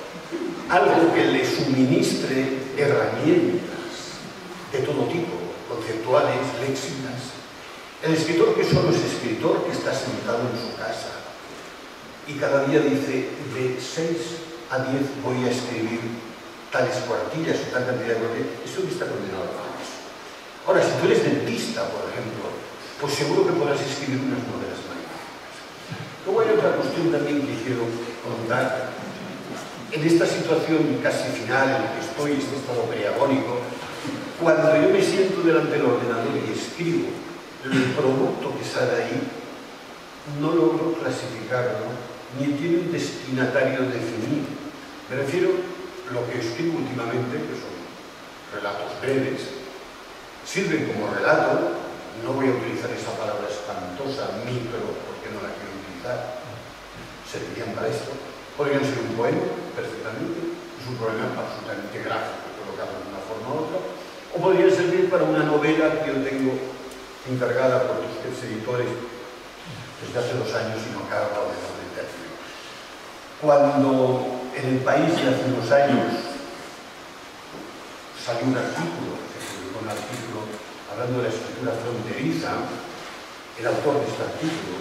algo que le suministre herramientas de todo tipo, conceptuales, léxicas. El escritor que solo es escritor, que está sentado en su casa y cada día dice, de seis a diez voy a escribir tales cuartillas o tal cantidad de cuartillas, eso que está condenado al fracaso. Ahora, si tú eres dentista, por ejemplo, pues seguro que podrás escribir unas novelas magníficas. Luego hay otra cuestión también que quiero contar. En esta situación casi final en la que estoy, este estado preagónico, cuando yo me siento delante del ordenador y escribo, el producto que sale ahí no logro clasificarlo, ¿no? Ni tiene un destinatario definido. Me refiero a lo que escribo últimamente, que son relatos breves, sirven como relato, no voy a utilizar esa palabra espantosa, micro, porque no la quiero utilizar, servirían para esto. Podrían ser un poema, perfectamente, es un problema absolutamente gráfico, colocado de una forma u otra, o podrían servir para una novela que yo tengo encargada por tus tres editores desde hace dos años y no acaba de ordenarse. Cuando en el país de hace unos años salió un artículo, se publicó un artículo hablando de la escritura fronteriza, el autor de este artículo,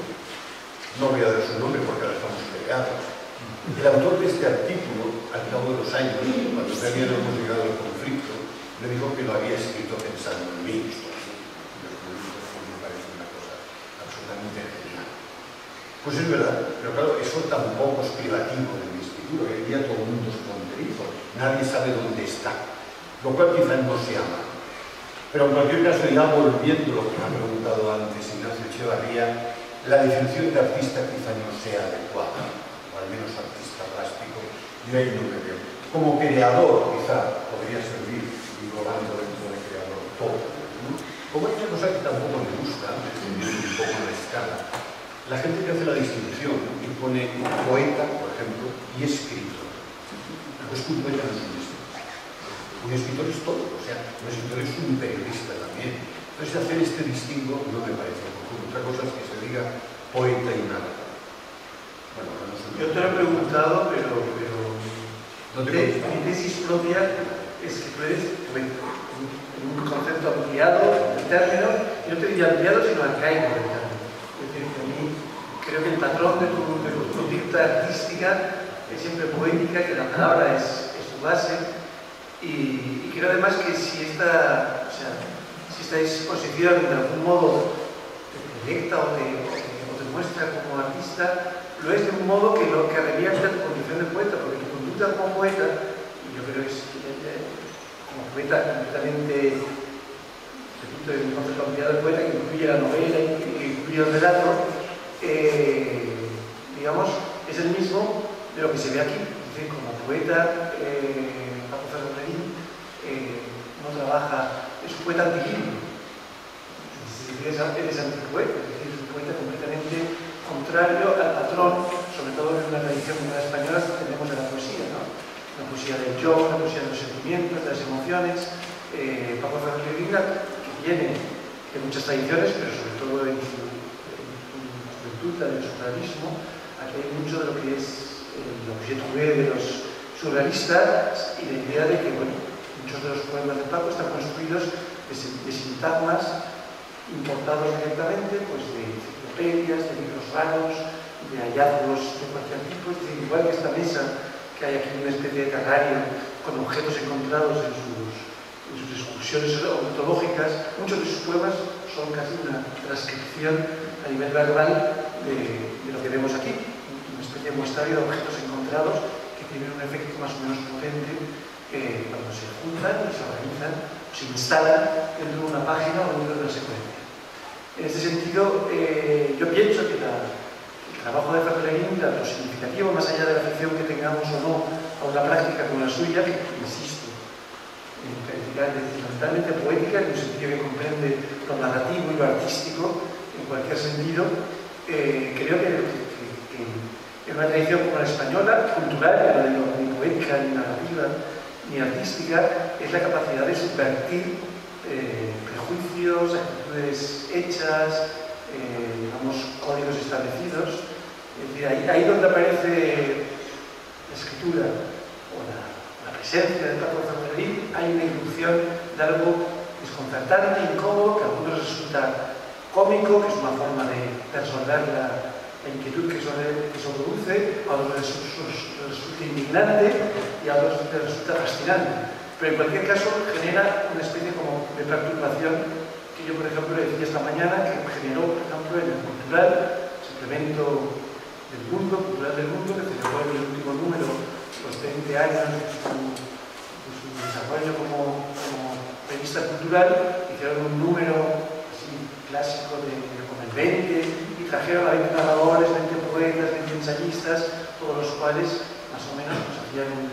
no voy a dar su nombre porque ahora estamos peleados, el autor de este artículo, al cabo de dos años, cuando se había llegado al conflicto, me dijo que lo había escrito pensando en mí. Pues es verdad, pero claro, eso tampoco es privativo de mi escritura. Hoy día todo el mundo es fronterizo, nadie sabe dónde está, lo cual quizás no se ama. Pero en cualquier caso, ya volviendo a lo que me ha preguntado antes Ignacio Echevarría, la definición de artista quizá no sea adecuada, o al menos artista plástico, yo ahí no me veo. Como creador, quizá podría servir, y volando dentro de creador todo, ¿no? Como hay una cosa que tampoco me gusta, un poco la escala. La gente que hace la distinción y pone un poeta, por ejemplo, y escritor. Pues un poeta no es un escritor. Un escritor es todo, o sea, un escritor es un periodista también. Entonces hacer este distingo no me parece oportuno. Otra cosa es que se diga poeta y nada. Bueno, no sé. Yo te lo he preguntado, pero, pero no te de, mi tesis propia es que tú eres un, un concepto ampliado, el término, yo te diría ampliado sino arcaico. Creo que el patrón de tu, de tu conducta artística es siempre poética, que la palabra es, es tu base, y, y creo además que si esta, o sea, si esta exposición de algún modo te proyecta o te, o te muestra como artista, lo es de un modo que lo que revierta tu condición de poeta, porque tu conducta como poeta, y yo creo que es eh, como poeta completamente, repito, el concepto ampliado de poeta que incluye la novela y que incluye el relato. Eh, digamos, es el mismo de lo que se ve aquí. Es decir, como poeta, eh, Paco Ferrer Lerín eh, no trabaja, es un poeta antiquímico. Eres antipoeta, es decir, es un poeta completamente contrario al patrón, sobre todo en una tradición como la española que tenemos de la poesía, ¿no? La poesía del yo, la poesía de los sentimientos, de las emociones. Eh, Paco Ferrer Lerín, que viene de muchas tradiciones, pero sobre todo de del surrealismo, aquí hay mucho de lo que es el objeto de los surrealistas y la idea de que, bueno, muchos de los poemas de Paco están construidos de, de sintagmas importados directamente, pues de enciclopedias, de libros raros, de hallazgos de cualquier tipo, es decir, igual que esta mesa, que hay aquí una especie de canario con objetos encontrados en sus, en sus excursiones ontológicas, muchos de sus poemas son casi una transcripción a nivel verbal de, de lo que vemos aquí, una especie de muestrario de objetos encontrados que tienen un efecto más o menos potente eh, cuando se juntan, se organizan, se instalan dentro de una página o dentro de una secuencia. En este sentido, eh, yo pienso que la, el trabajo de Ferrer Lerín, lo significativo, más allá de la afección que tengamos o no a una práctica como la suya, que insisto, en práctica es fundamentalmente poética, en un sentido que comprende lo narrativo y lo artístico, en cualquier sentido, eh, creo que, que, que en una tradición como la española, cultural, no digo, ni poética, ni narrativa, ni artística, es la capacidad de subvertir eh, prejuicios, actitudes hechas, eh, digamos, códigos establecidos. Es decir, ahí, ahí donde aparece la escritura o la, la presencia del Paco Ferrer Lerín, hay una irrupción de algo desconcertante, incómodo, que a algunos resulta cómico, que es una forma de, de resolver la, la inquietud que eso produce, a otros les, les resulta indignante y a otros les resulta fascinante. Pero en cualquier caso genera una especie como de perturbación. Yo, por ejemplo, decía esta mañana que generó, por ejemplo, en el cultural, suplemento del mundo, cultural del mundo, que celebró en el último número los veinte años de su desarrollo como, como revista cultural, hicieron un número así clásico de, de como el veinte, y trajeron a veinte narradores, veinte poetas, veinte ensayistas, todos los cuales más o menos nos hacían un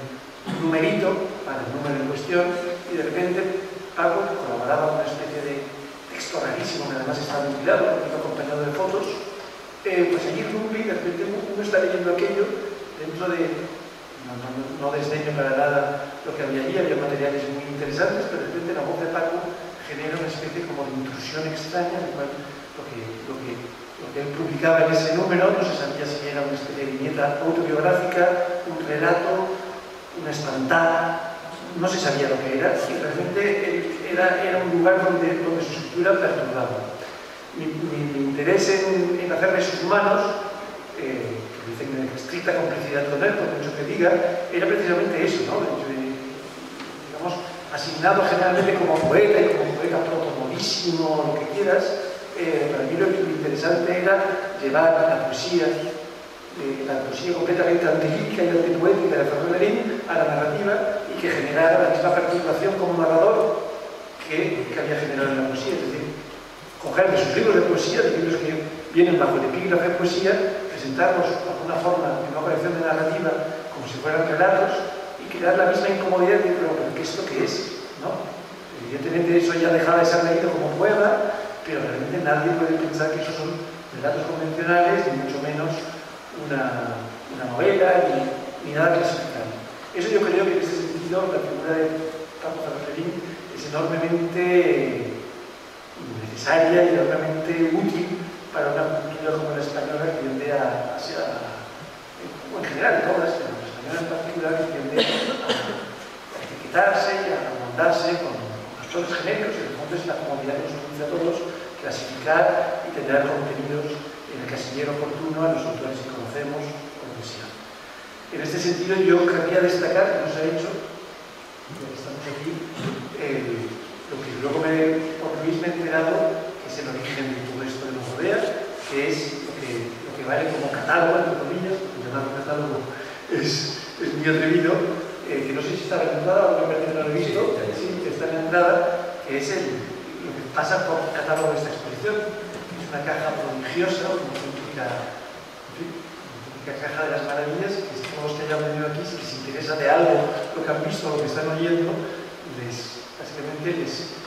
numerito para el número en cuestión, y de repente Paco colaboraba con una especie de texto rarísimo, que además está mutilado, acompañado de fotos, eh, pues allí rumbi, de repente uno está leyendo aquello dentro de, no, no, no desdeño para nada lo que había allí, había materiales muy interesantes, pero de repente la voz de Paco genera una especie como de intrusión extraña, de cual lo que, lo, que, lo que él publicaba en ese número no se sabía si era una especie de viñeta autobiográfica, un relato, una espantada. No se sabía lo que era, y realmente era, era un lugar donde, donde su escritura perturbaba. Mi, mi, mi interés en, en hacer Besos humanos, eh, que dicen en estricta complicidad con él, por mucho que diga, era precisamente eso, ¿no? Yo, digamos, asignado generalmente como poeta y como poeta protomovísimo, lo que quieras, eh, para mí lo que interesante era llevar la poesía, eh, la poesía completamente antilírica y antipoética de Ferrer Lerín a la narrativa, que generara la misma participación como narrador que, que había generado en la poesía. Es decir, coger de sus libros de poesía, de libros que vienen bajo el epígrafe de poesía, presentarlos de alguna forma en una operación de narrativa como si fueran relatos y crear la misma incomodidad de, pero, ¿qué esto qué es? ¿No? Evidentemente eso ya dejaba de ser leído como poema, pero realmente nadie puede pensar que esos son relatos convencionales, ni mucho menos una, una novela, ni, ni nada clasificado. Eso yo creo que en ese sentido la figura de Paco Ferrer Lerín es enormemente necesaria y enormemente útil para una cultura como la española que tiende a, hacia, en general, todas, pero la española en particular que tiende a etiquetarse y a montarse con los tonos genéricos, y en el fondo es la comodidad que nos ofrece a todos clasificar y tener contenidos en el casillero oportuno a los autores que conocemos. En este sentido yo querría destacar, que no se ha hecho, ya que estamos aquí, eh, lo que luego me, por Luis me he enterado, que es el origen de todo esto de los rodeas, que es lo que, lo que vale como catálogo, entre comillas, porque llamarlo catálogo es, es muy atrevido, eh, que no sé si está en la entrada, o no lo he visto, sí, que está en la entrada, que es el, lo que pasa por el catálogo de esta exposición, que es una caja prodigiosa, una típica, que caja de las maravillas, que todos los que hayan venido aquí, si les interesa de algo lo que han visto, lo que están oyendo, les, básicamente les,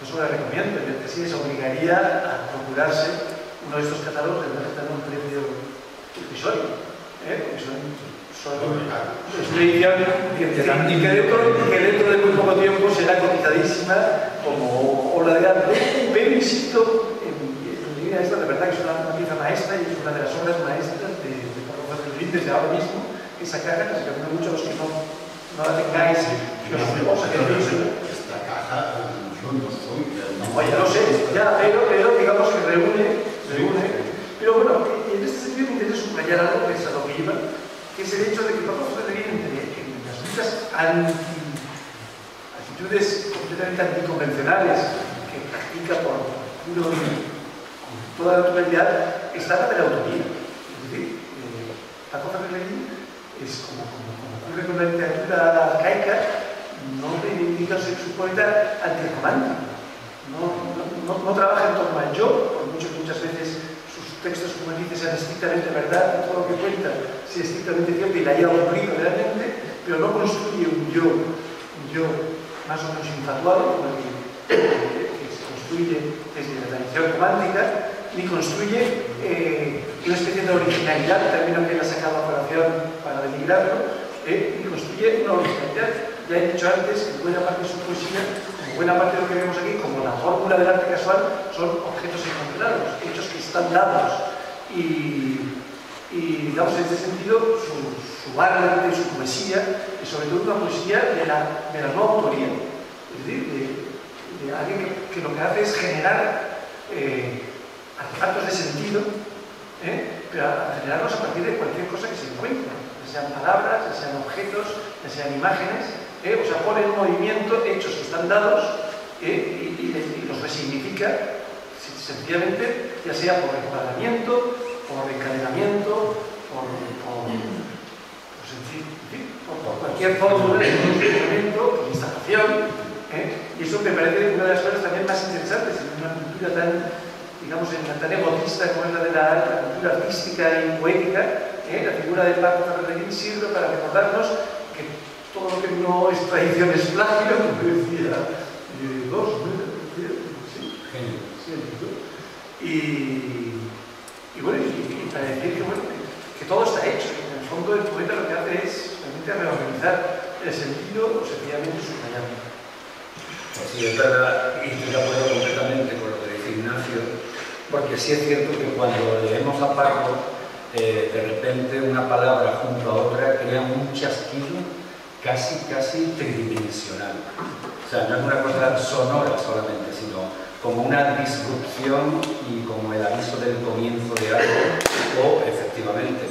no solo les recomiendo, pero que sí les obligaría a procurarse uno de estos catálogos, de verdad que dan un precio irrisorio, ¿eh? Porque son, son es una edición que, que, dentro, que dentro de muy poco tiempo será cotizadísima como obra de arte, pero insisto, esta, de verdad que es una pieza maestra y es una de las obras maestras de, de Paco Ferrer Lerín desde ahora mismo. Esa caja, que os recomiendo mucho a los que no, no la tengáis, que os recomiendo. Esta caja, No, no soy. No, ya lo sé, ya, pero, pero digamos que reúne, reúne. Pero bueno, en este sentido me interesa subrayar algo que es a lo que iba, que es el hecho de que vamos a tener en las muchas actitudes completamente anticonvencionales que practica por uno, toda la actualidad, está la de la autoría. Es decir, la cosa de Lerín es como, como, como ocurre con la literatura arcaica, no reivindica el sexo poeta antirromántico. No, no, no, no trabaja en torno al yo, por mucho que muchas veces sus textos, como dice, sean estrictamente verdad, todo lo que cuenta sea estrictamente cierto y la haya ocurrido realmente, pero no construye un yo, un yo más o menos infatuado, como el que, que se construye desde la tradición romántica, ni construye eh, una especie de originalidad, también que la sacado a colación para deligrarlo, eh, ni construye una originalidad. Ya he dicho antes que buena parte de su poesía, como buena parte de lo que vemos aquí, como la fórmula del arte casual, son objetos encontrados, hechos que están dados. Y, y digamos, en ese sentido, su, su arte, su poesía, es sobre todo una poesía de la, de la no autoría. Es decir, de, de alguien que, que lo que hace es generar eh, artefactos de sentido, ¿eh? pero a generarlos a partir de cualquier cosa que se encuentra, ya sean palabras, ya sean objetos, ya sean imágenes. Eh, o sea, pone en movimiento hechos que están dados eh, y, y, y los resignifica sencillamente, ya sea por encuadramiento, por encadenamiento, por, por, pues, en fin, por, por cualquier fórmula de movimiento, por instalación. Eh, y eso me parece una de las cosas también más interesantes en una cultura tan, digamos, tan egotista como es la de la, la cultura artística y poética. Eh, la figura del Paco Ferrer Lerín sirve para recordarnos que todo lo que no es tradición es plagio, como decía eh, dos, sí, sí, y, y bueno, y, y para decir que, bueno, que, que todo está hecho, que en el fondo el poeta lo que hace es realmente reorganizar el sentido o sencillamente subrayarlo. Así es verdad, y yo ya puedo completamente con lo que dice Ignacio, porque sí es cierto que cuando leemos a Paco, eh, de repente una palabra junto a otra crea un chasquido casi, casi tridimensional. O sea, no es una cosa sonora solamente, sino como una disrupción y como el aviso del comienzo de algo, o efectivamente,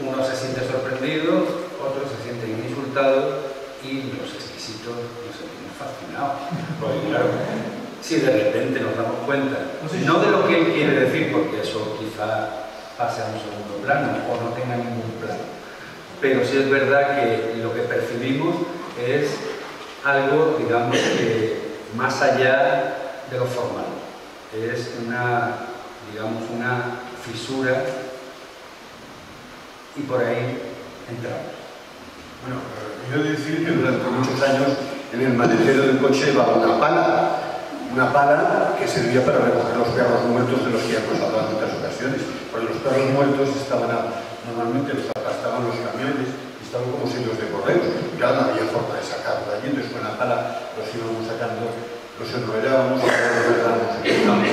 uno se siente sorprendido, otro se siente insultado y los exquisitos nos sentimos fascinados. Porque claro, si de repente nos damos cuenta, no de lo que él quiere decir, porque eso quizá pase a un segundo plano o no tenga ningún plano, pero sí es verdad que lo que percibimos es algo, digamos, que más allá de lo formal. Es una, digamos, una fisura y por ahí entramos. Bueno, yo he de decir que durante muchos años en el maletero del coche llevaba una pala, una pala que servía para recoger los perros muertos de los que ya hemos hablado en otras ocasiones, porque los perros muertos estaban a... Normalmente los aplastaban los camiones y estaban como sellos de correos. Claro, no había forma de sacarlos de allí, entonces con la pala los íbamos sacando, los enrollábamos, los enrollábamos y cortábamos.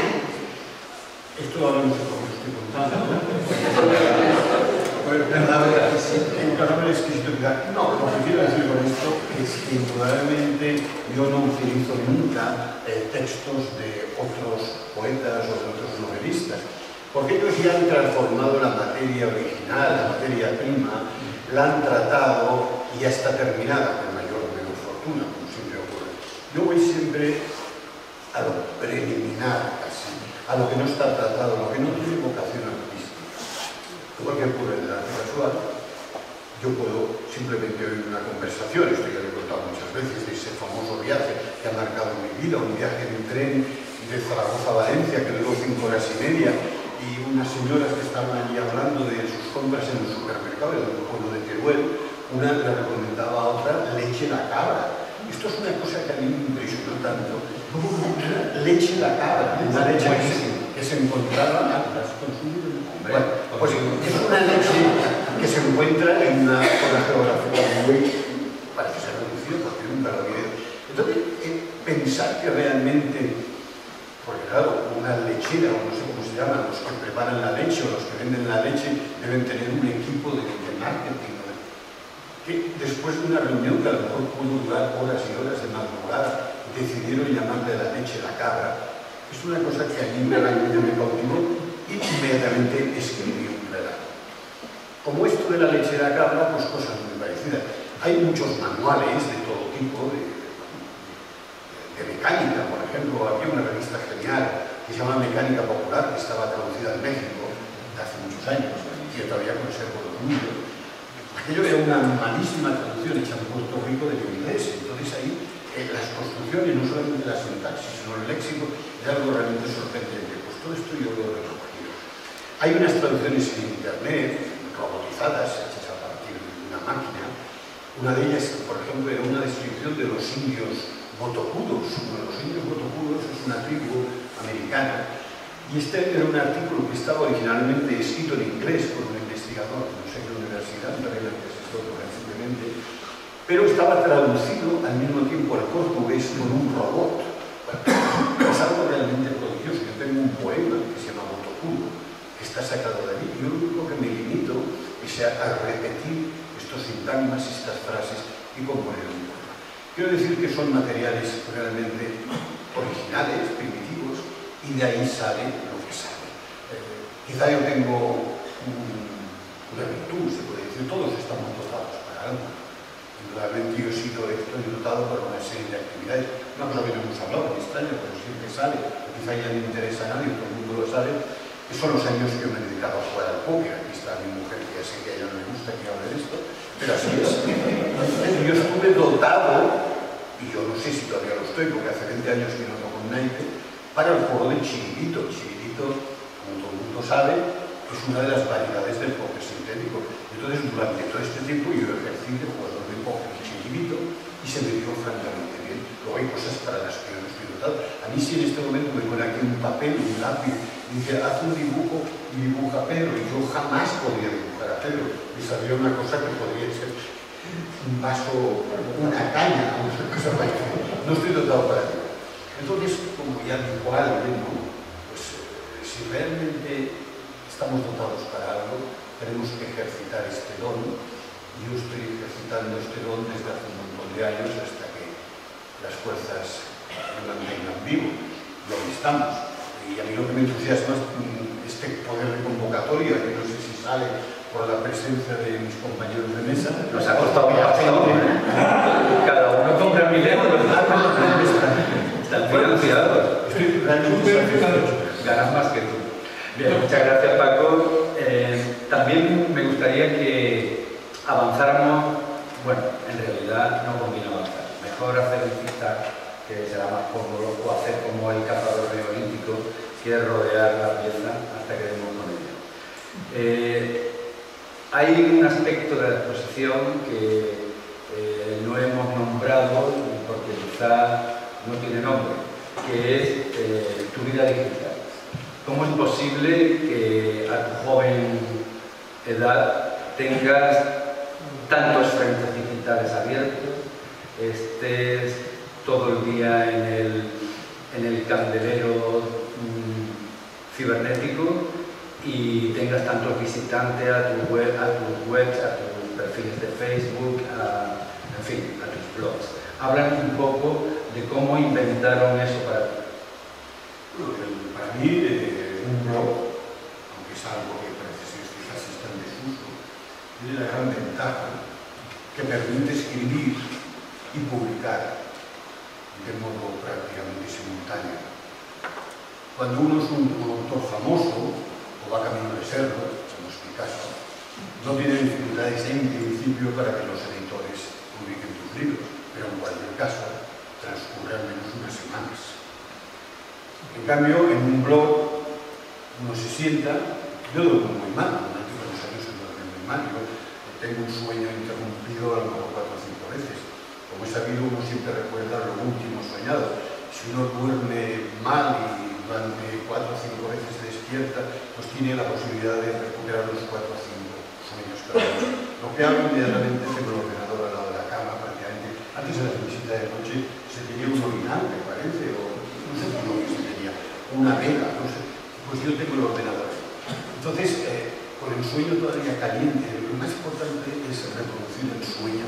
Esto lo hablamos como lo estoy contando, ¿no? Bueno, verdad, verdad, en caso de la exquisitidad. No, lo que quiero decir con esto es que probablemente yo no utilizo nunca eh, textos de otros poetas o de otros novelistas, porque ellos ya han transformado la materia original, la materia prima, la han tratado y ya está terminada, con mayor o menos fortuna, como siempre ocurre. Yo voy siempre a lo preliminar, casi, a lo que no está tratado, a lo que no tiene vocación artística. Igual que ocurre en la arte casual, yo puedo simplemente oír una conversación, esto ya lo he contado muchas veces, de ese famoso viaje que ha marcado mi vida, un viaje en tren de Zaragoza a Valencia, que duró cinco horas y media, y unas señoras que estaban allí hablando de sus compras en un supermercado en el pueblo de Teruel, una le recomendaba a otra leche la cabra. Esto es una cosa que a mí me impresionó tanto. Leche la cabra, una leche que se, que se encontraba ¿has consumido? Bueno, pues es una leche que se encuentra en una zona geográfica muy, parece ser reducida, porque nunca lo vi. Entonces, pensar que realmente, porque claro, una lechera, o no sé cómo se llama, los que preparan la leche o los que venden la leche, deben tener un equipo de, de marketing, ¿no? Que después de una reunión que a lo mejor pudo durar horas y horas de madrugada, decidieron llamarle la leche la cabra. Es una cosa que a mí me cautivó y inmediatamente escribí un relato. Como esto de la leche de la cabra, pues cosas muy parecidas. Hay muchos manuales de todo tipo, de, de, de mecánica, por ejemplo. Había una revista genial que se llama Mecánica Popular, que estaba traducida en México hace muchos años, y yo todavía conservo los números. Aquello era una malísima traducción hecha en Puerto Rico del inglés, entonces ahí eh, las construcciones, no solamente la sintaxis, sino el léxico, era algo realmente sorprendente. Pues todo esto yo lo he recogido. Hay unas traducciones en internet, robotizadas, hechas a partir de una máquina. Una de ellas, por ejemplo, era una descripción de los indios botocudos. Uno de los indios botocudos es una tribu americana. Y este era un artículo que estaba originalmente escrito en inglés por un investigador, no sé qué universidad, la verdad que se hizo recientemente, pero estaba traducido al mismo tiempo al portugués con un robot. Es algo realmente prodigioso. Yo tengo un poema que se llama Botocudo, que está sacado de allí. Yo lo único que me limito es a repetir estos sintagmas, estas frases y componer un poema. Quiero decir que son materiales realmente originales, primitivos, y de ahí sale lo que sale. Eh, quizá yo tengo un, una virtud, se puede decir, todos estamos dotados para algo. Indudablemente yo he sido, estoy dotado por una serie de actividades, una cosa que no hemos hablado, que extraña, pero siempre sale, quizá ya no interesa a nadie, todo el mundo lo sabe, que son los años que me he dedicado a jugar al póker. Aquí está mi mujer, que ya sé que a ella no le gusta que hable de esto, pero así es. Entonces yo estuve dotado, y yo no sé si todavía lo estoy, porque hace veinte años que no toco un naipe, para el juego del chiringuito. El chiringuito, como todo el mundo sabe, es una de las variedades del póker sintético. Entonces, durante todo este tiempo, yo ejercí de jugador de póker el chiringuito y se me dio francamente bien. Luego hay cosas para las que yo no estoy dotado. A mí, si en este momento me ponen aquí un papel, un lápiz, y dice, haz un dibujo y dibuja Pedro, y yo jamás podría dibujar a Pedro. Y sabía una cosa que podría ser un vaso, una caña, una cosa más. No estoy dotado para ti. Entonces, como ya dijo alguien, ¿no? Pues eh, si realmente estamos dotados para algo, tenemos que ejercitar este don. Yo estoy ejercitando este don desde hace un montón de años hasta que las fuerzas me mantengan vivo. Lo que estamos. Y a mí lo que me entusiasma es este poder de convocatoria, que no sé si sale por la presencia de mis compañeros de mesa. Nos ha costado bastante. Cada uno compra mil euros. Bueno, cuidado. Estoy ganas más que tú. Bien, muchas gracias, Paco. Eh, también me gustaría que avanzáramos. Bueno, en realidad no conviene avanzar. Mejor hacer un cita que será más cómodo, o hacer como el cazador neolítico, que es rodear la pieza hasta que demos con ella. Eh, hay un aspecto de la exposición que eh, no hemos nombrado porque quizá no tiene nombre, que es eh, tu vida digital. ¿Cómo es posible que a tu joven edad tengas tantos frentes digitales abiertos, estés todo el día en el, en el candelero mm, cibernético y tengas tantos visitantes a tus web, a tus webs, a tus perfiles de Facebook, a, en fin, a tus blogs? Háblanos un poco de cómo inventaron eso para ti. Bueno, el, para mí, eh, un blog, aunque es algo que parece ser quizás está en desuso, tiene la gran ventaja que permite escribir y publicar de modo prácticamente simultáneo. Cuando uno es un, un autor famoso, o va camino de serlo, como es mi caso, no tiene dificultades en principio para que los editores publiquen tus libros. Pero en cualquier caso, transcurre al menos unas semanas. En cambio, en un blog uno se sienta, yo duermo muy mal, durante unos años se duerme muy mal, yo tengo un sueño interrumpido a lo mejor cuatro o cinco veces. Como he sabido, uno siempre recuerda lo último soñado. Si uno duerme mal y durante cuatro o cinco veces se despierta, pues tiene la posibilidad de recuperar los cuatro o cinco sueños cada vez. Lo que hago inmediatamente es el ordenador al lado de la cama. Antes de las visitas de noche se tenía un orinal, me parece, o no sé cómo que se tenía, una vela, no sé. Pues yo tengo el ordenador. Entonces, eh, con el sueño todavía caliente, lo más importante es reproducir el sueño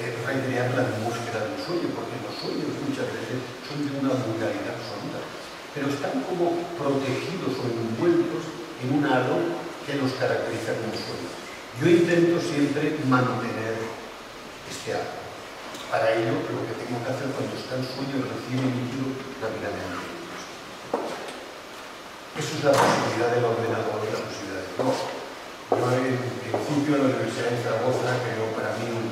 eh, recrear la atmósfera de lo suyo, porque los sueños muchas veces son de una vulgaridad absoluta, pero están como protegidos o envueltos en un halo que nos caracteriza como sueño. Yo intento siempre mantener este halo. Para ello, lo que tengo que hacer cuando está el sueño recién emitido, la mirada en los libros. Eso es la posibilidad del ordenador y la posibilidad del no. Yo, en principio, en la Universidad de Zaragoza creó para mí un...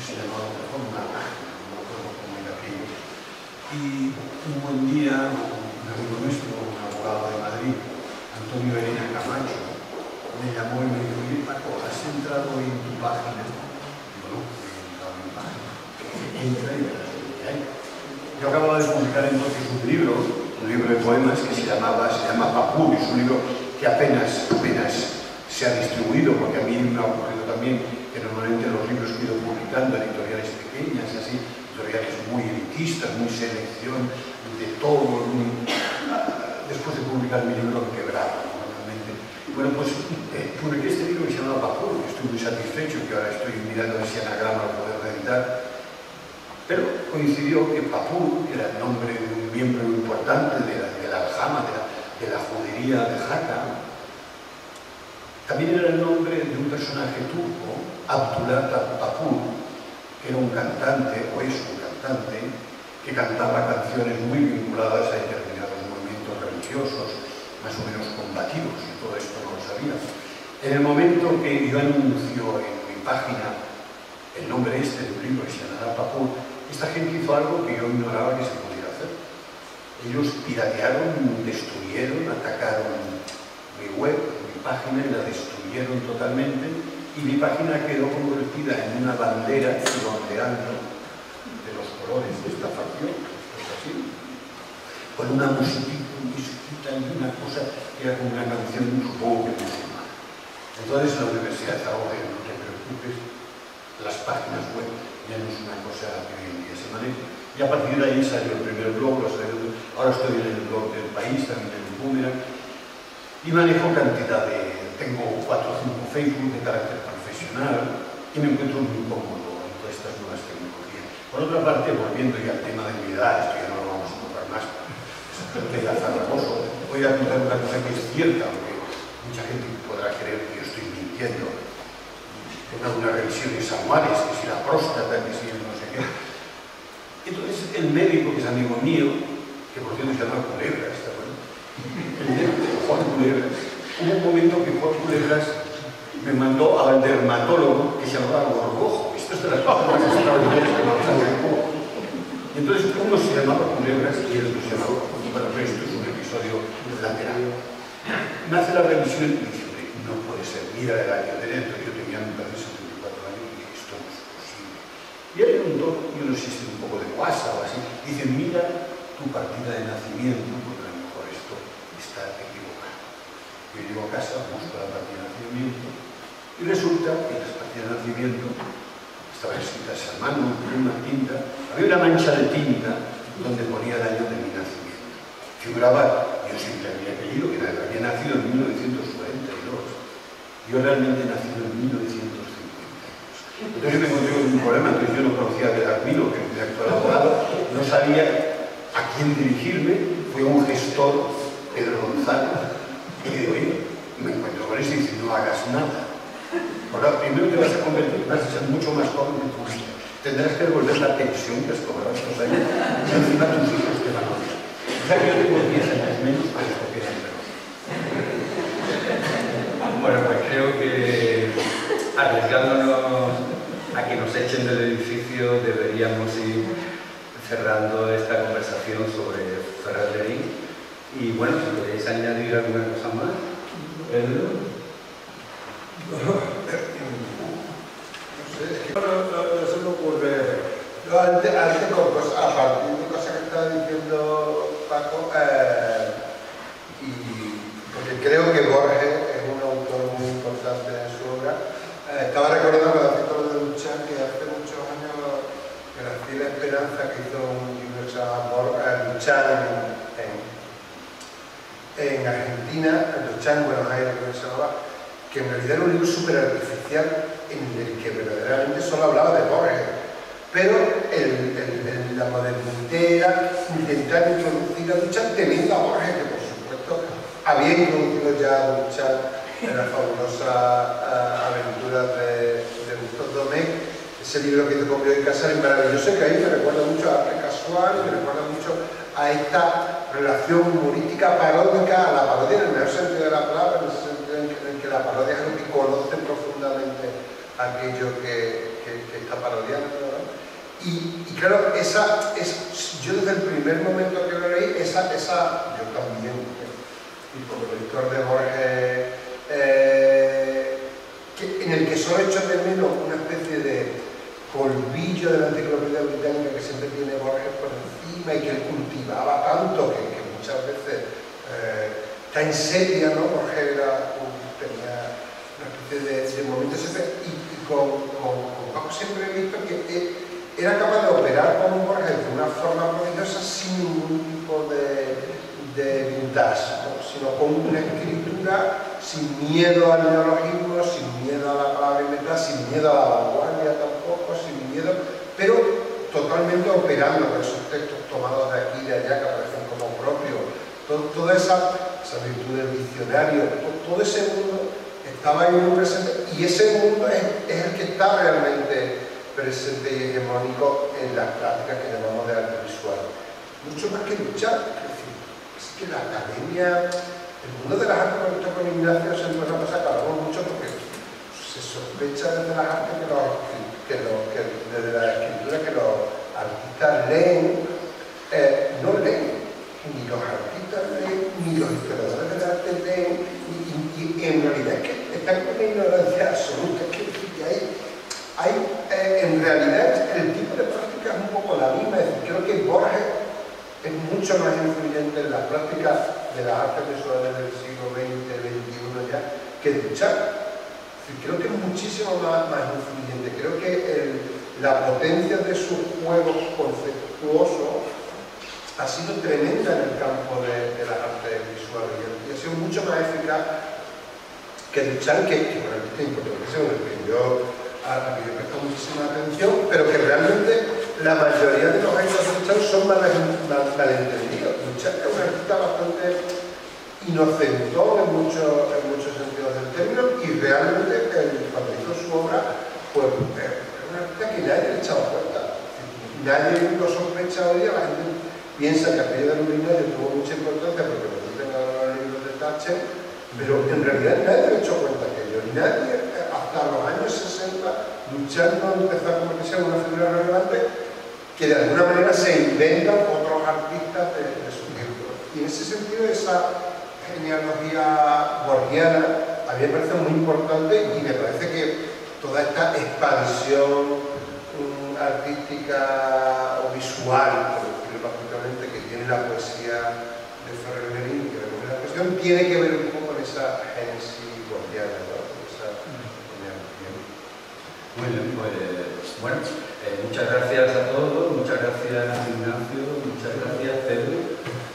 se llamaba de forma, no recuerdo cómo era aquello. Y un buen día, un amigo nuestro, un abogado de Madrid, Antonio Elena Camacho, me llamó y me dijo: oye, Paco, ¿has entrado en tu página? Digo, no, he entrado en mi página. Entra y verás lo que hay. Yo acababa de publicar entonces un libro, un libro de poemas que se llamaba, se llama Papú, y es un libro que apenas, apenas se ha distribuido, porque a mí me ha ocurrido también que normalmente los libros que he ido publicando en editoriales pequeñas y así, editoriales muy elitistas, muy selección de todo, muy... después de publicar mi libro me quebraba normalmente. Bueno, pues eh, publiqué este libro que se llama Papú, que estoy muy satisfecho, que ahora estoy mirando ese anagrama para poder reeditar, pero coincidió que Papú, que era el nombre de un miembro importante de la, de la aljama, de la, de la judería de Jaca, también era el nombre de un personaje turco, Abdullah Papur, que era un cantante, o es un cantante, que cantaba canciones muy vinculadas a determinados movimientos religiosos, más o menos combativos, y todo esto no lo sabía. En el momento que yo anuncio en mi página el nombre este del libro que se llamará Papur, esta gente hizo algo que yo ignoraba que se pudiera hacer. Ellos piratearon, destruyeron, atacaron mi web, página, y la destruyeron totalmente, y mi página quedó convertida en una bandera ondeando de los colores de esta facción, pues así, con una musiquita, musiquita y una cosa que era como una canción, supongo que musulmana. Entonces en la Universidad de Zaragoza, no te preocupes, las páginas web ya no es una cosa que hoy en día se maneja. Y a partir de ahí salió el primer blog, lo salió el... ahora estoy en el blog del País, también en el Boomerang, y manejo cantidad de... tengo cuatro o cinco Facebook de carácter profesional y me encuentro muy cómodo en todas estas nuevas tecnologías. Por otra parte, volviendo ya al tema de mi edad, esto ya no lo vamos a contar más, es bastante farragoso, voy a contar una cosa que es cierta, porque mucha gente podrá creer que yo estoy mintiendo. Tengo unas revisiones anuales, que si la próstata, que si no sé qué. Entonces el médico, que es amigo mío, que por cierto se llama Culebra, está bueno, el médico, Juan Culebras. Hubo un momento que Juan Culebras me mandó al dermatólogo que se llamaba Gorgojo. Esto es de las cosas extraordinarias que no sabemos. Entonces, uno se llamaba Culebras y el otro se llamaba Gorgojo. Bueno, pero esto es un episodio lateral. Me hace la revisión y dice: no puede ser, mira el año de dentro. Yo tenía mi padre setenta y cuatro años y dije: esto no es posible. Y hay un doctor, yo no sé si es un poco de WhatsApp o así, dice: mira tu partida de nacimiento, porque a lo mejor esto está aquí. Yo llego a casa, busco la partida de nacimiento y resulta que en las partidas de nacimiento estaban escritas a mano, con una tinta, había una mancha de tinta donde ponía el año de mi nacimiento. Figuraba, yo siempre había creído que había nacido en mil novecientos cuarenta y dos, yo realmente nací en mil novecientos cincuenta y dos. Entonces yo me encontré con un problema, entonces yo no conocía a Belarmino, que es mi actual abogado, no sabía a quién dirigirme, fue un gestor, Pedro González. Y digo, oye, me encuentro con eso y dice: no hagas nada. Ahora, primero te vas a convertir, vas a ser mucho más joven que tu vida. Tendrás que devolver la pensión que has cobrado estos años y encima tus hijos te van a odiar. O sea que yo tengo diez años menos para que te quieran menos. Bueno, pues creo que arriesgándonos a que nos echen del edificio deberíamos ir cerrando esta conversación sobre Ferrer Lerín. Y bueno, si queréis añadir alguna cosa más. ¿Eh? No, no sé, es que no, no, no se me ocurre. No, antes, antes con cosas, a partir de cosas que estaba diciendo Paco, eh, y porque creo que Borges es un autor muy importante en su obra. Eh, estaba recordando el autor de Duchán, que hace muchos años Graciela Esperanza, que hizo un libro que se llama Duchán, en Argentina, en Duchán, Buenos Aires, que en realidad era un libro súper artificial en el que verdaderamente solo hablaba de Borges, pero el, el, el, la modernidad era intentar introducir a Duchamp teniendo a Borges, que por supuesto había introducido ya a Duchamp en la fabulosa aventura de, de Gustave Domecq, ese libro que te compró en casa es maravilloso, que ahí me recuerda mucho a Arte Casual, me recuerda mucho a esta relación humorística paródica, a la parodia en el mejor sentido de la palabra, en el sentido en que, en que la parodia es algo que conoce profundamente aquello que, que, que está parodiando, ¿no? y, y claro, esa, es, yo desde el primer momento que lo leí, esa, esa yo también, y como lector de Borges, eh, que, en el que solo he hecho de menos una especie de polvillo de la enciclopedia británica que siempre tiene Borges por encima y que él cultivaba tanto, que, que muchas veces está eh, en seria, ¿no? Borges era, tenía una especie de, de momentos y con Paco siempre he visto que era capaz de operar con un Borges de una forma prodigiosa sin ningún tipo de, de vintage, ¿no? Sino con una escritura sin miedo al neologismo, sin miedo a la palabra inventada, sin miedo a la vanguardia tampoco, sin miedo, pero totalmente operando con esos textos tomados de aquí y de allá que aparecen como propios. Toda esa, esa virtud del diccionario, todo, todo ese mundo estaba ahí muy presente, y ese mundo es, es el que está realmente presente y hegemónico en las prácticas que llamamos de arte visual. Mucho más que luchar, es que la academia, el mundo de las artes con Ignacio se nos ha pasado mucho porque se sospecha desde las artes que, los, que, los, que desde la escritura que los artistas leen, eh, no leen, ni los artistas leen, ni los historiadores del arte leen, y, y, y en realidad es que están con una ignorancia absoluta, es que hay, hay eh, en realidad el tipo de práctica es un poco la misma, es decir, creo que Borges es mucho más influyente en las prácticas de las artes visuales del siglo veinte, veintiuno ya, que Duchamp. Creo que es muchísimo más, más influyente, creo que el, la potencia de sus juegos conceptuosos ha sido tremenda en el campo de, de las artes visuales y ha sido mucho más eficaz que Duchamp, que es un artista importantísimo, que yo le presto muchísima atención, pero que realmente la mayoría de los artistas de Duchamp son mal, mal, malentendidos. Duchamp es un artista bastante inocentón en, mucho, en muchos sentidos del término, y realmente el, cuando hizo su obra, pues es un artista que nadie le echaba cuenta. Nadie lo sospecha hoy, la gente piensa que aquello de Luminario tuvo mucha importancia porque lo dicen ahora los libros de Thatcher, pero en realidad nadie le echó cuenta de ello, nadie, hasta los años sesenta, Duchamp no empezó a convertirse en una figura relevante que de alguna manera se inventan otros artistas de, de su tiempo. Y en ese sentido esa genealogía borgiana a mí me parece muy importante y me parece que toda esta expansión um, artística o visual, por decirlo prácticamente, que tiene la poesía de Ferrer Lerín, que vemos en la cuestión, tiene que ver un poco esa génesis borgiana, ¿no? Esa... Muy bien, pues bueno, eh, muchas gracias a todos, muchas gracias Ignacio, muchas gracias Pedro,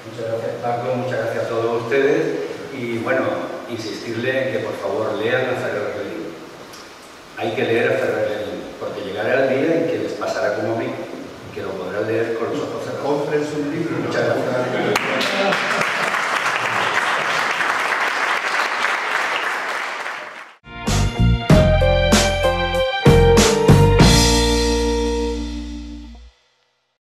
muchas gracias Paco, muchas gracias a todos ustedes y bueno, insistirle en que por favor